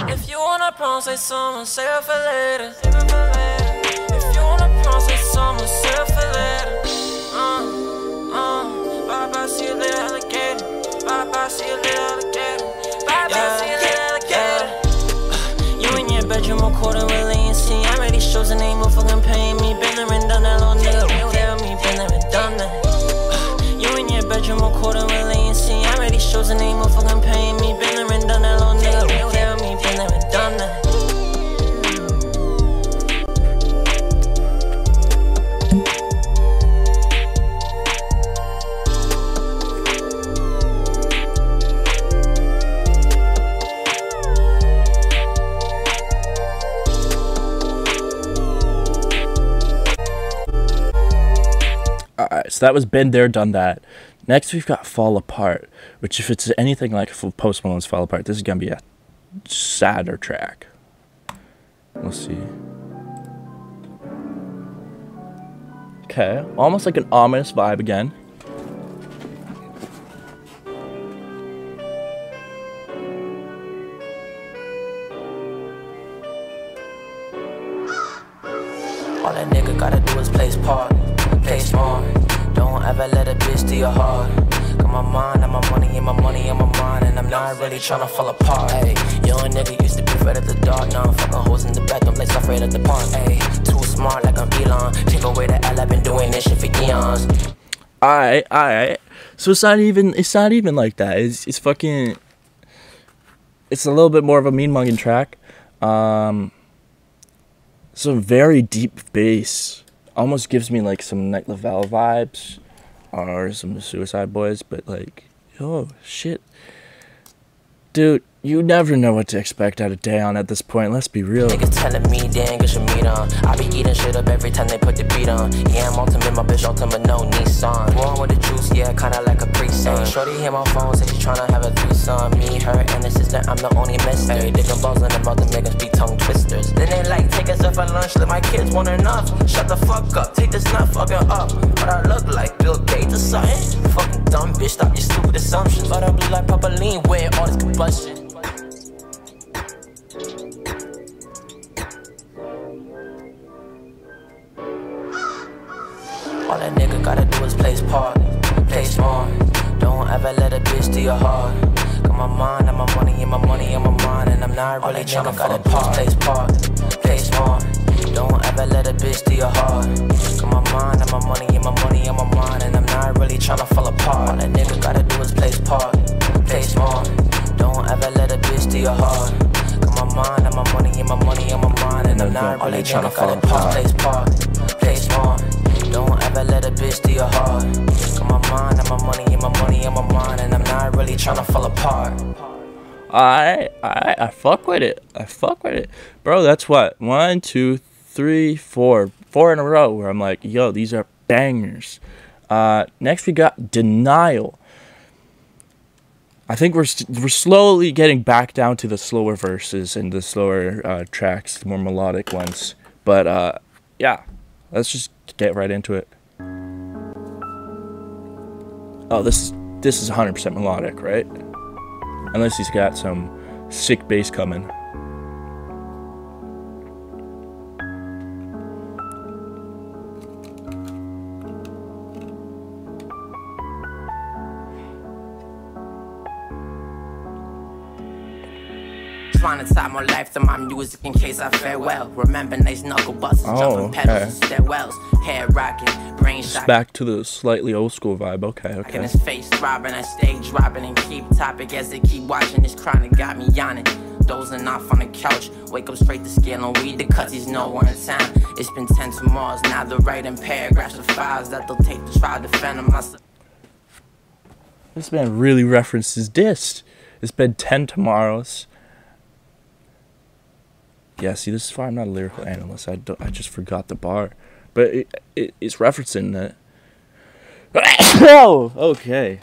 If you wanna promise say someone, say it for later. If you wanna promise say someone, say it for later. Uh, uh, bye bye, see you later, alligator. Bye bye, see you later, alligator. Yeah, yeah. Uh, you in your bedroom or quarter with leniency. I already shows the name of fucking paying me. Been there and done that, little nigga. Won't tell me. Been there and done that. Uh, you in your bedroom or quarter with leniency. I already shows the name of fucking paying me. Been there and done that, little nigga. Won't tell me. Been there and done that. So that was Been There, Done That. Next, we've got Fall Apart, which if it's anything like Post Malone's Fall Apart, this is going to be a sadder track. We'll see. Okay, almost like an ominous vibe again. All that nigga gotta do is play part, play smart. Don't ever let a bitch to your heart. Got my mind and my money and my money and my mind, and I'm not really tryna fall apart. Hey, young nigga used to be afraid of the dark. Now I'm fucking hoes in the back, I'm less afraid of the park. Hey, too smart like I'm Elon. Take away the L, I've been doing this shit for eons. Alright, alright. So it's not even, it's not even like that. It's, it's fucking, it's a little bit more of a mean-monging track. Um, some very deep bass. Almost gives me like some Nick LaVell vibes or some Suicide Boys, but like, oh shit. Dude, you never know what to expect out of Dayon at this point, let's be real. Niggas telling me they ain't get your meat on. I be eating shit up every time they put the beat on. Yeah, I'm ultimate, my bitch ultimate, no Nissan. Warm with the juice, yeah, kinda like a pre-sun. Shorty hit my phone, said she tryna have a threesome. Me, her, and the sister, I'm the only mister. Hey, digging balls in the mouth to make us be tongue twisters. Then they like, take us up at lunch, let my kids want enough. Shut the fuck up, take this nut fucking up. But I look like Bill Gates or something. Fucking dumb bitch, stop your stupid assumptions. But I be like Papa Lee, wearing all this combustion. All a nigga gotta do is play his part, play smart. Don't ever let a bitch to your heart. Got my mind and my money and my money and my mind, and I'm not really trying to gotta do is play his part, play smart. Don't ever let a bitch to your heart. Got my mind and my money and my money and my mind, and I'm not really trying to fall apart. All a nigga gotta do is play his part, play smart. Don't ever let a bitch to your heart. Got my mind and my money and my money and my mind, and I'm not really trying to fall apart. Play smart, play smart. Don't ever let a bitch to your heart. Got my mind and my money and my money and my mind, and I'm not really trying to fall apart. I I I fuck with it. I fuck with it, bro. That's what one, two, three, four, four in a row where I'm like, yo, these are bangers. Uh, next we got Denial. I think we're we're slowly getting back down to the slower verses and the slower uh, tracks, the more melodic ones. But uh, yeah, let's just get right into it. Oh, this this is one hundred percent melodic, right? Unless he's got some sick bass coming. Trying to tie my life to my music in case I farewell. Remember nice knuckle busts, jumping pedals, stairwells, hair rocking, brain shot. Back to the slightly old school vibe. Okay, okay. Can his face throbbing, I stay dropping and keep topic as they keep watching. This chronic got me yawning. Dozing off on the couch, wake up straight to scale on weed because he's nowhere in town. It's been ten tomorrows, now the writing paragraphs of files that they'll take to try to defend him. This man really references Dist. It's been ten tomorrows. Yeah, see, this is why I'm not a lyrical analyst. I don't, I just forgot the bar, but it, it it's referencing that. Oh, okay,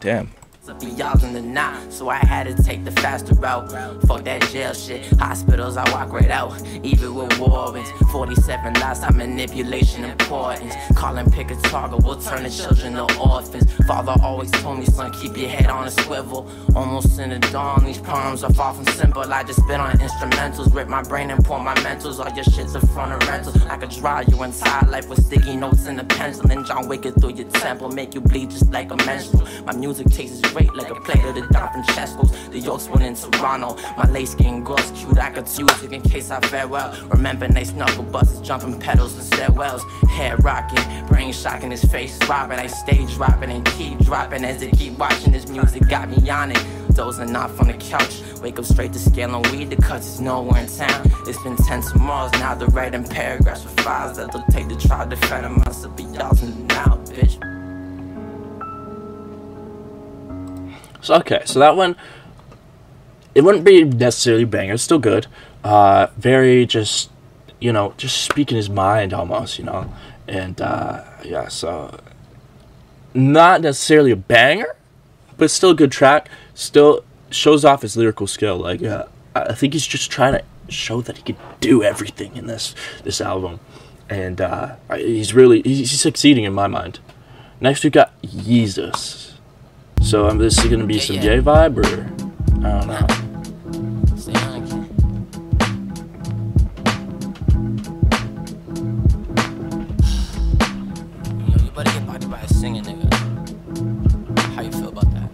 damn. So I had to take the faster route. Fuck that jail shit. Hospitals, I walk right out. Even with warrants, forty-seven lies, I manipulation importance. Calling pick a target, we'll turn the children to orphans. Father always told me, son, keep your head on a swivel. Almost in the dawn, these poems are far from simple. I just spit on instrumentals, rip my brain and pour my mentals. All your shit's a front of rentals. I could draw you inside life with sticky notes and a pencil. And John Wick it through your temple, make you bleed just like a menstrual. My music tastes great like a plate of the Don Francesco's. The Yorks went in Toronto. My lace skin girls cute. I could use it in case I farewell. Remember nice knuckle buses, jumping pedals and stairwells. Hair rocking, brain shocking, his face dropping. I stay dropping and keep dropping as they keep watching. This music got me on it. Dozing off on the couch, wake up straight to scaling weed because it's nowhere in town. It's been ten tomorrows, now they're writing paragraphs with files that they'll take to try to defend them. Must be y'all now, bitch. So, okay, so that one, it wouldn't be necessarily banger. It's still good. Uh, very just, you know, just speaking his mind almost, you know. And, uh, yeah, so not necessarily a banger, but still a good track. Still shows off his lyrical skill. Like, uh, I think he's just trying to show that he could do everything in this, this album. And uh, he's really, he's succeeding in my mind. Next, we've got Jesus. So um, this is gonna be some J vibe, or I don't know. Yo, you better get bodied by a singer, nigga. How you feel about that?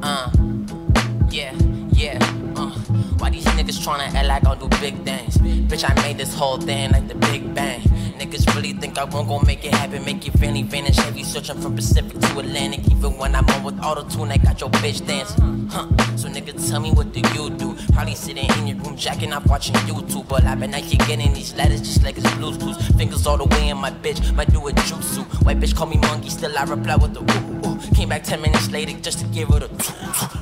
Uh, yeah, yeah. Uh, why these niggas tryna act like I'll do big things? Bitch, I made this whole thing like the Big Bang. niggas really think I won't gon' make it happen. Make your family vanish heavy, searching from Pacific to Atlantic. Even when I'm on with auto-tune, I got your bitch dancing. Huh, so nigga, tell me what do you do? Probably sitting in your room, jacking up, watching YouTube. But I've been out here getting these letters just like it's Blue's Clues. Fingers all the way in my bitch, might do a jutsu. White bitch call me monkey, still I reply with the woo woo. Came back ten minutes later just to give her the toot.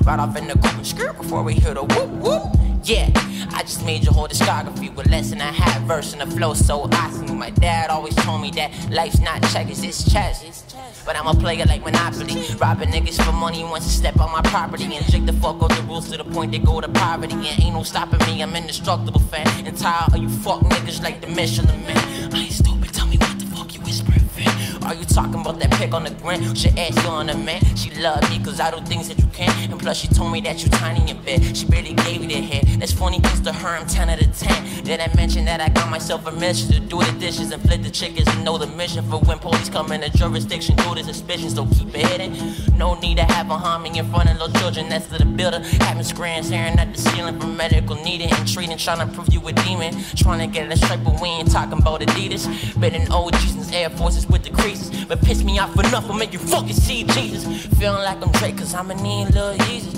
Right off in the group skirt before we hear the whoop whoop. Yeah, I just made your whole discography with less than a half verse and the flow so awesome. My dad always told me that life's not checkers, it's chess. But I'm a player like Monopoly, robbing niggas for money once they step on my property. And shake the fuck out the rules to the point they go to poverty. And ain't no stopping me, I'm indestructible fan. And tired of you fuck niggas like the Michelin man. I ain't stupid, tell me what the fuck you whispering, fan. Are you talking about that pick on the ground? She asked you on the man. She loved me cause I do things that you can't. And plus she told me that you tiny in bed. She barely gave me the head. That's funny cause to her I'm ten out of ten. Then I mentioned that I got myself a mission to do the dishes and flip the chickens and know the mission. For when police come in the jurisdiction, do the suspicions, so keep it hidden. No need to have a harming in front of little children. That's to the builder. Having screens, staring at the ceiling for medical needing and treating. Trying to prove you a demon. Trying to get a stripe, but we ain't talking about Adidas. Been in old Jesus Air Forces with the creases. But piss me off enough, I'll make you fucking see Jesus. Feeling like I'm Drake cause I'ma need Lil Yeezy.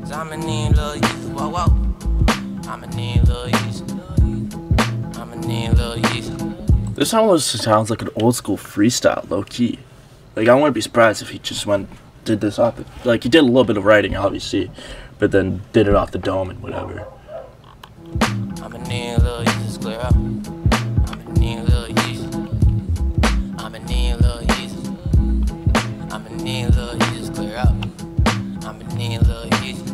Cause I'ma need Lil Yeezy, whoa whoa. I'ma need Lil Yeezy. I'ma need Lil Yeezy. This almost sounds like an old school freestyle, low key. Like I wouldn't be surprised if he just went did this off. Like he did a little bit of writing, obviously, but then did it off the dome and whatever. I'ma need Lil Yeezy, clear up. I'ma need Lil Yeezy. I'ma need Lil Yeezy. I'ma need Lil Yeezy, clear up. I'ma need Lil Yeezy.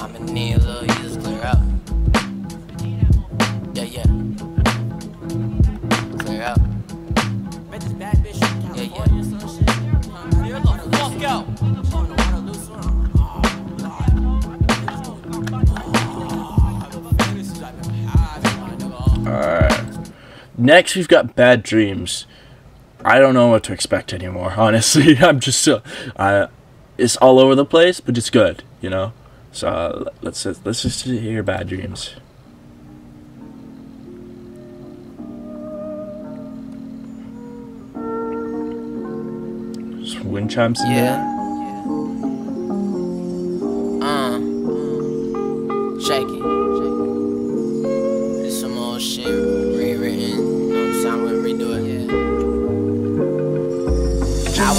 I'ma need Lil Yeezy. Next, we've got Bad Dreams. I don't know what to expect anymore, honestly. I'm just so... Uh, it's all over the place, but it's good, you know? So, uh, let's, let's just hear Bad Dreams. Just wind chimes in there. Yeah. Uh, shake it. It's some old shit.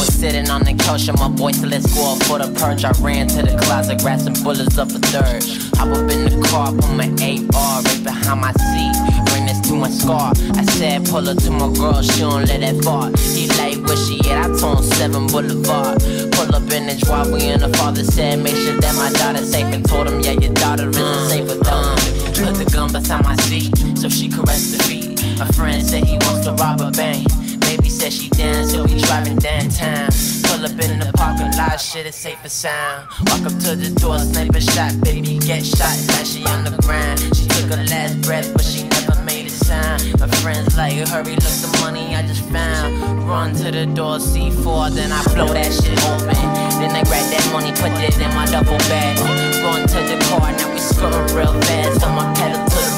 Sitting on the couch and my boy said let's go up for the purge. I ran to the closet, grasping bullets up a third. Hop up in the car, put my A R right behind my seat. Bring this to my scar. I said pull her to my girl, she don't let that bar. He like where she at, I told him seven Boulevard. Pull up in the driveway and the father said make sure that my daughter's safe. And told him yeah your daughter isn't safe with them. Put the gun beside my seat, so she caressed the feet. A friend said he wants to rob a bank. Baby said she dance, so we driving downtown. Pull up in the parking lot, shit is safe and sound. Walk up to the door, sniper shot, baby get shot. Now she on the ground. She took her last breath, but she never made a sound. My friends like, hurry, look the money I just found. Run to the door, C four, then I blow that shit open. Then I grab that money, put it in my double bag. Run to the car, now we score real fast. On my pedal to the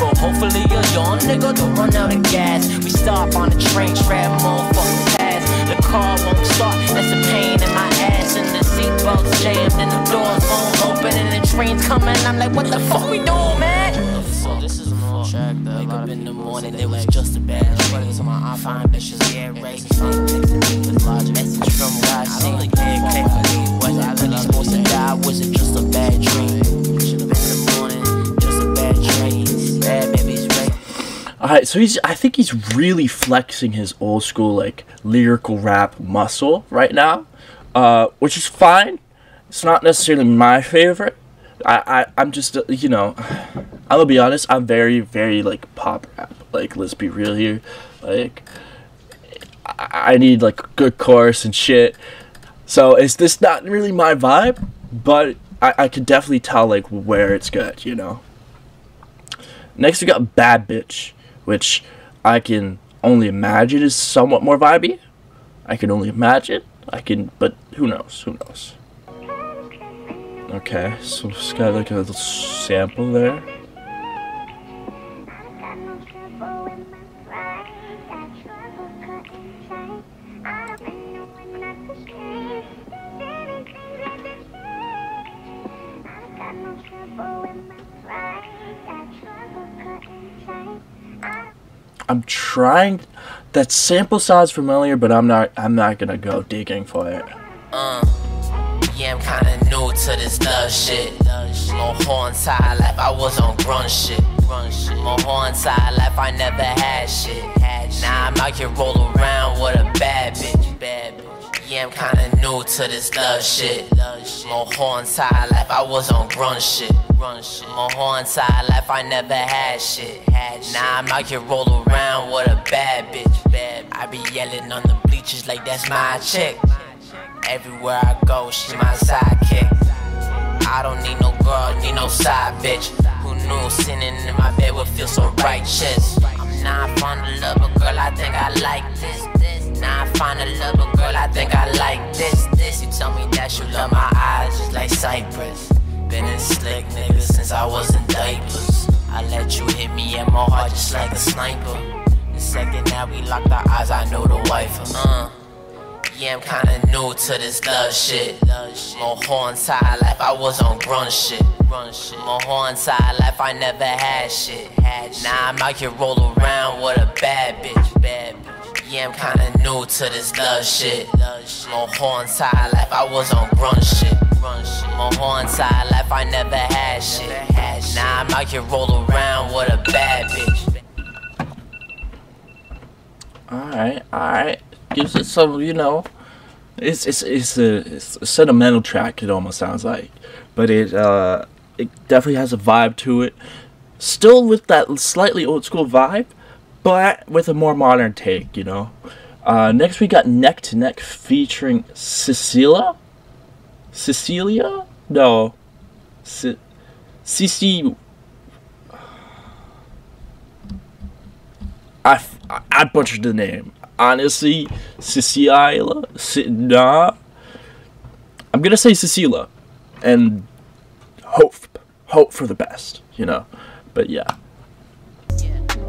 but hopefully a young nigga don't run out of gas. We stop on the train trap, motherfucking pass. The car won't start, that's the pain in my ass. And the seatbelt's jammed and the doors won't open. And the train's coming, I'm like, what the fuck we doing, man? So this is a full track that wake up in the morning, it was just a bad dream. So my I find bitches get raised. Message from God, I don't care for me. Was I really supposed to die, was it just a bad dream? Should've been in the morning, just a bad dream. Alright, so he's, I think he's really flexing his old school, like, lyrical rap muscle right now, uh, which is fine. It's not necessarily my favorite. I, I, I'm just, you know, I'm gonna be honest, I'm very, very, like, pop rap. Like, let's be real here. Like, I, I need, like, a good chorus and shit. So, it's this not really my vibe, but I, I can definitely tell, like, where it's good, you know? Next, we got Bad Bitch, which I can only imagine is somewhat more vibey. I can only imagine. I can, but who knows? Who knows? Okay, so it's got like a little sample there. I'm trying that sample size familiar, but I'm not I'm not gonna go digging for it. Uh, yeah, I'm kinda new to this love shit. More horn side life, I was on grunt shit. More horn side life, I never had shit. Now I'm out here roll around with a bad bitch. Bad bitch. Yeah, I'm kinda new to this love shit. More horn side life, I was on grunt shit. More horn side life, I never had shit. Now I'm out here roll around with a bad bitch. I be yelling on the bleachers like that's my chick. Everywhere I go, she my sidekick. I don't need no girl, need no side bitch. Who knew sitting in my bed would feel so righteous? I'm not fond of love, but girl, I think I like this. Now I find a love, but girl, I think I like this, this. You tell me that you love my eyes, just like Cypress. Been in slick, nigga, since I was in diapers. I let you hit me in my heart just like a sniper. The second that we locked our eyes, I know the wife of uh. Yeah, I'm kinda new to this love shit. More horn side life, I was on grunt shit. More horn side life, I never had shit. Now I'm out here roll around with a bad bitch, bad bitch. Yeah, I'm kinda new to this love shit. More horn side life, I was on grunt shit. More horn side life, I never had shit. Now I'm out here roll around with a bad bitch. Alright, alright. Gives it some, you know. It's it's it's a, it's a sentimental track, it almost sounds like. But it uh it definitely has a vibe to it. Still with that slightly old school vibe, but with a more modern take, you know. Uh, next we got Neck to Neck featuring Sisilia? Sisilia? No. C Cici... I, f I butchered the name. Honestly, Sisilia? C nah. I'm gonna say Sisilia. And hope, hope for the best, you know. But yeah.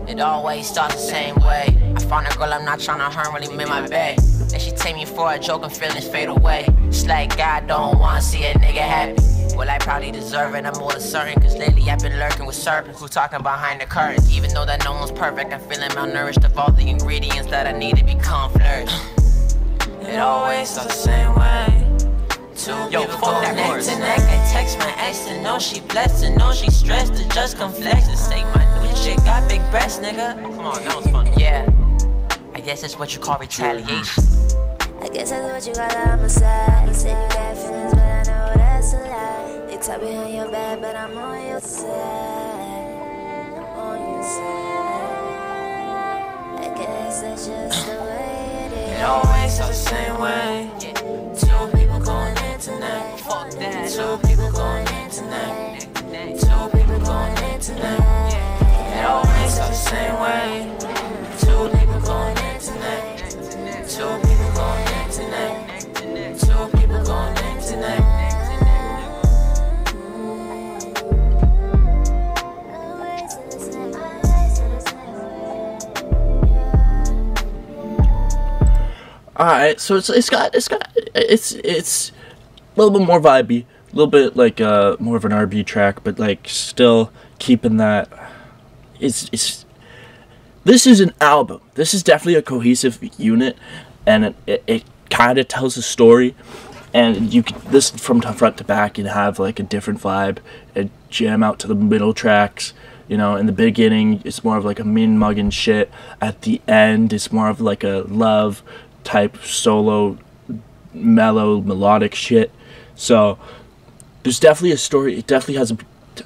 It always starts the same way. I found a girl I'm not tryna harm, really made my bed. Then she take me for a joke and feelings fade away. It's like God don't wanna see a nigga happy. Well, I probably deserve it, I'm more certain. Cause lately I've been lurking with serpents who talking behind the curtain. Even though that no one's perfect, I'm feeling malnourished of all the ingredients that I need to become flourished. It always starts the same way. Two Yo, people go that neck course. To neck. I text my ex to know she blessed, to know she stressed, to just confess, to say my new chick got big breasts, nigga. Come on, that was fun. Yeah, I guess that's what you call retaliation. I guess that's what you call homicide. You say you got feelings, but I know that's a lie. They talk behind your back, but I'm on your side. I'm on your side. I guess that's just the way it is. It always the same way. Yeah. Two people going tonight. Fuck that. Two people going in tonight. Two people going in tonight. Yeah. It always starts the same way. Two people going in tonight. Two people going in tonight. Two people going in tonight. All right, so it's it's got it's got it's it's. A little bit more vibey, a little bit like uh, more of an R and B track, but like still keeping that. It's it's. This is an album. This is definitely a cohesive unit, and it it, it kind of tells a story, and you can listen from front to back and have like a different vibe and jam out to the middle tracks. You know, in the beginning it's more of like a mean mugging shit. At the end it's more of like a love type solo, mellow melodic shit. So there's definitely a story. It definitely has a,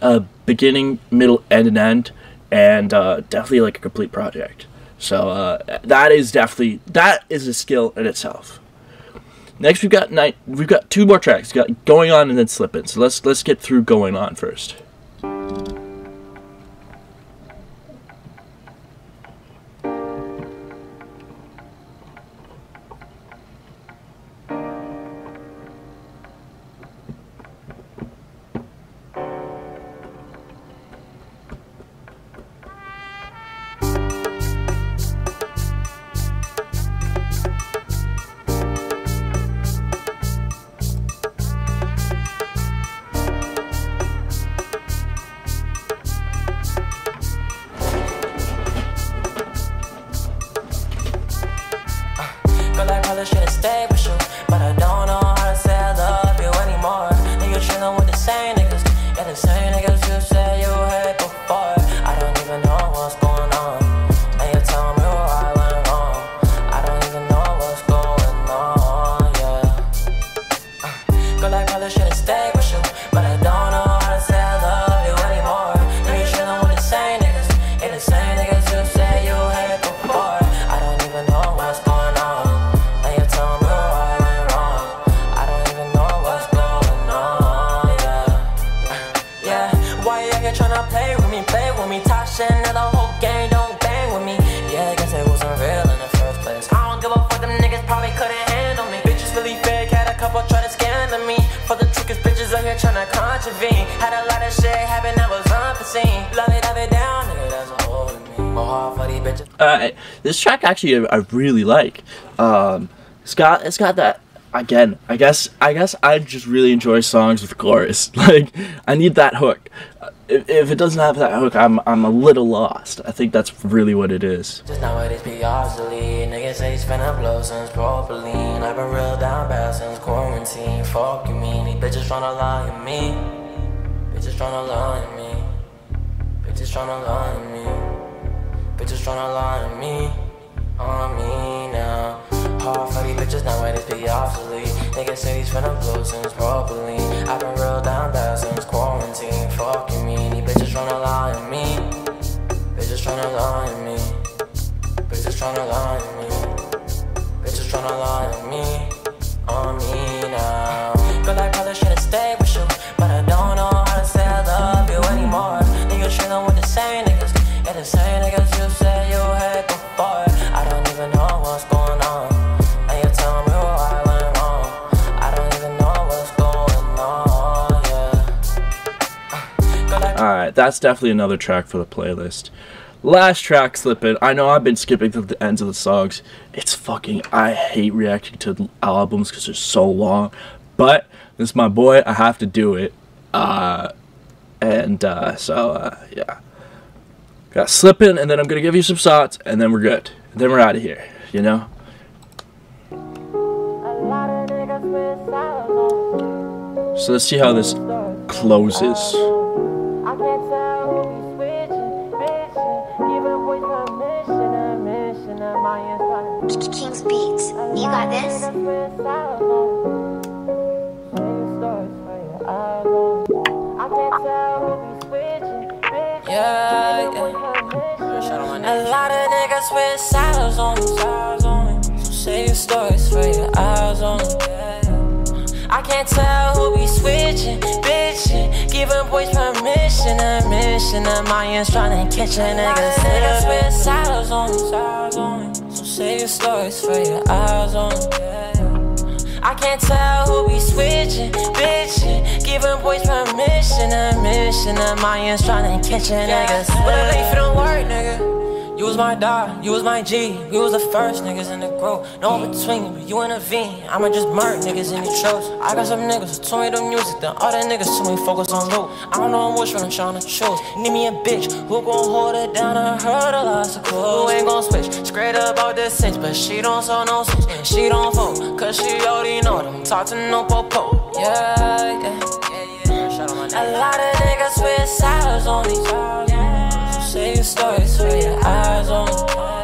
a beginning, middle, end, and end, and uh, definitely like a complete project. So uh, that is definitely that is a skill in itself. Next, we've got night. We've got two more tracks. We've got Going On and then Slippin'. So let's let's get through Going On first. bitches up here tryna contravene. Had a lot of shit happen that was unforeseen. Love it up and down, nigga, that's a hole in me. More hard for these bitches. Uh, this track actually I really like. Um, it's got it's got that. Again, I guess I guess I just really enjoy songs with chorus. Like, I need that hook. If, if it doesn't have that hook, I'm I'm a little lost. I think that's really what it is. Just not what it be, obsolete. Niggas say he's been up low since propylene. I've been real down bad since quarantine. Fuck you mean, these bitches tryna lie to me. Bitches tryna lie to me. Bitches tryna lie to me. Bitches tryna lie to me. On me now. Hard for these bitches, now it is be obsolete. Niggas say he's finna blow since propylene. I've been real down bad since quarantine. Fuck you mean, these bitches tryna lie to me. Bitches tryna lie to me. Bitches tryna lie to me. Bitches tryna lie to me. On me now. Girl, I probably should've stayed with you, but I don't know how to say I love you anymore. Niggas chillin' with the same niggas, and the same niggas you say you had before. I don't even know what's going on. Alright, that's definitely another track for the playlist. Last track, Slippin'. I know I've been skipping to the ends of the songs. It's fucking, I hate reacting to albums because they're so long. But, this is my boy, I have to do it. Uh, and uh, so, uh, yeah. Got Slippin', and then I'm going to give you some thoughts, and then we're good. And then we're out of here, you know? So let's see how this closes. King's Beats, you got this. Yeah, yeah. A lot of niggas switch sides on me. So say your stories for your eyes on me. I can't tell who be switching, bitching. Giving boys permission, admission. A mind's trying to catch a nigga. Niggas switch sides on me. Say your stories for your eyes on me. I can't tell who be switching, bitching. Giving boys permission, admission. And my hands trying to catch a nigga. When I leave for the work, nigga. You was my dog, you was my G. You was the first niggas in the group. No between, but you intervene. I'ma just murk niggas in your chose. I got some niggas who told me the music, then all the niggas told me focus on loop. I don't know which one I'm trying to choose. Need me a bitch who gon' hold it down and hurdle obstacles. Who ain't gon' switch, straight up out the sense, but she don't sell no switch. She don't vote, cause she already know them. Talk to no popo. Yeah, yeah, yeah, yeah. Shout out my niggas. A lot of niggas with sides on these. Say your stories for your eyes on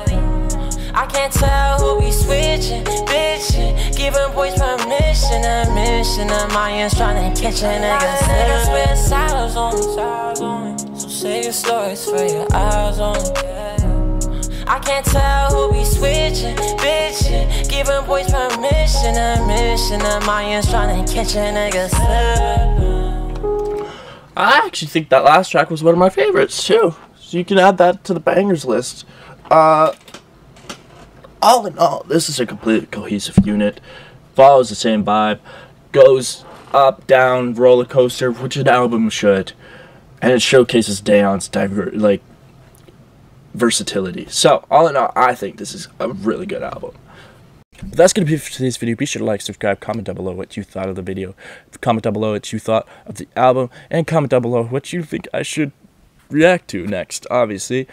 me. I can't tell who be switching, bitching. Giving boys permission, admission. And my hands trying to catch a nigga. Niggas with sides on me. So say your stories for your eyes on me. I can't tell who be switching, bitching. Giving boys permission, admission. And my hands trying to catch a nigga. I actually think that last track was one of my favorites too. So you can add that to the bangers list. Uh, all in all, this is a completely cohesive unit. Follows the same vibe. Goes up, down, roller coaster, which an album should. And it showcases Dayon's diver like versatility. So, all in all, I think this is a really good album. But that's going to be it for today's video. Be sure to like, subscribe, comment down below what you thought of the video. Comment down below what you thought of the album. And comment down below what you think I should react to next. Obviously,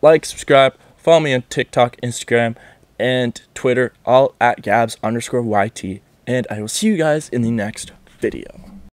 like, subscribe, follow me on TikTok, Instagram, and Twitter, all at Gabzzz underscore Y T, and I will see you guys in the next video.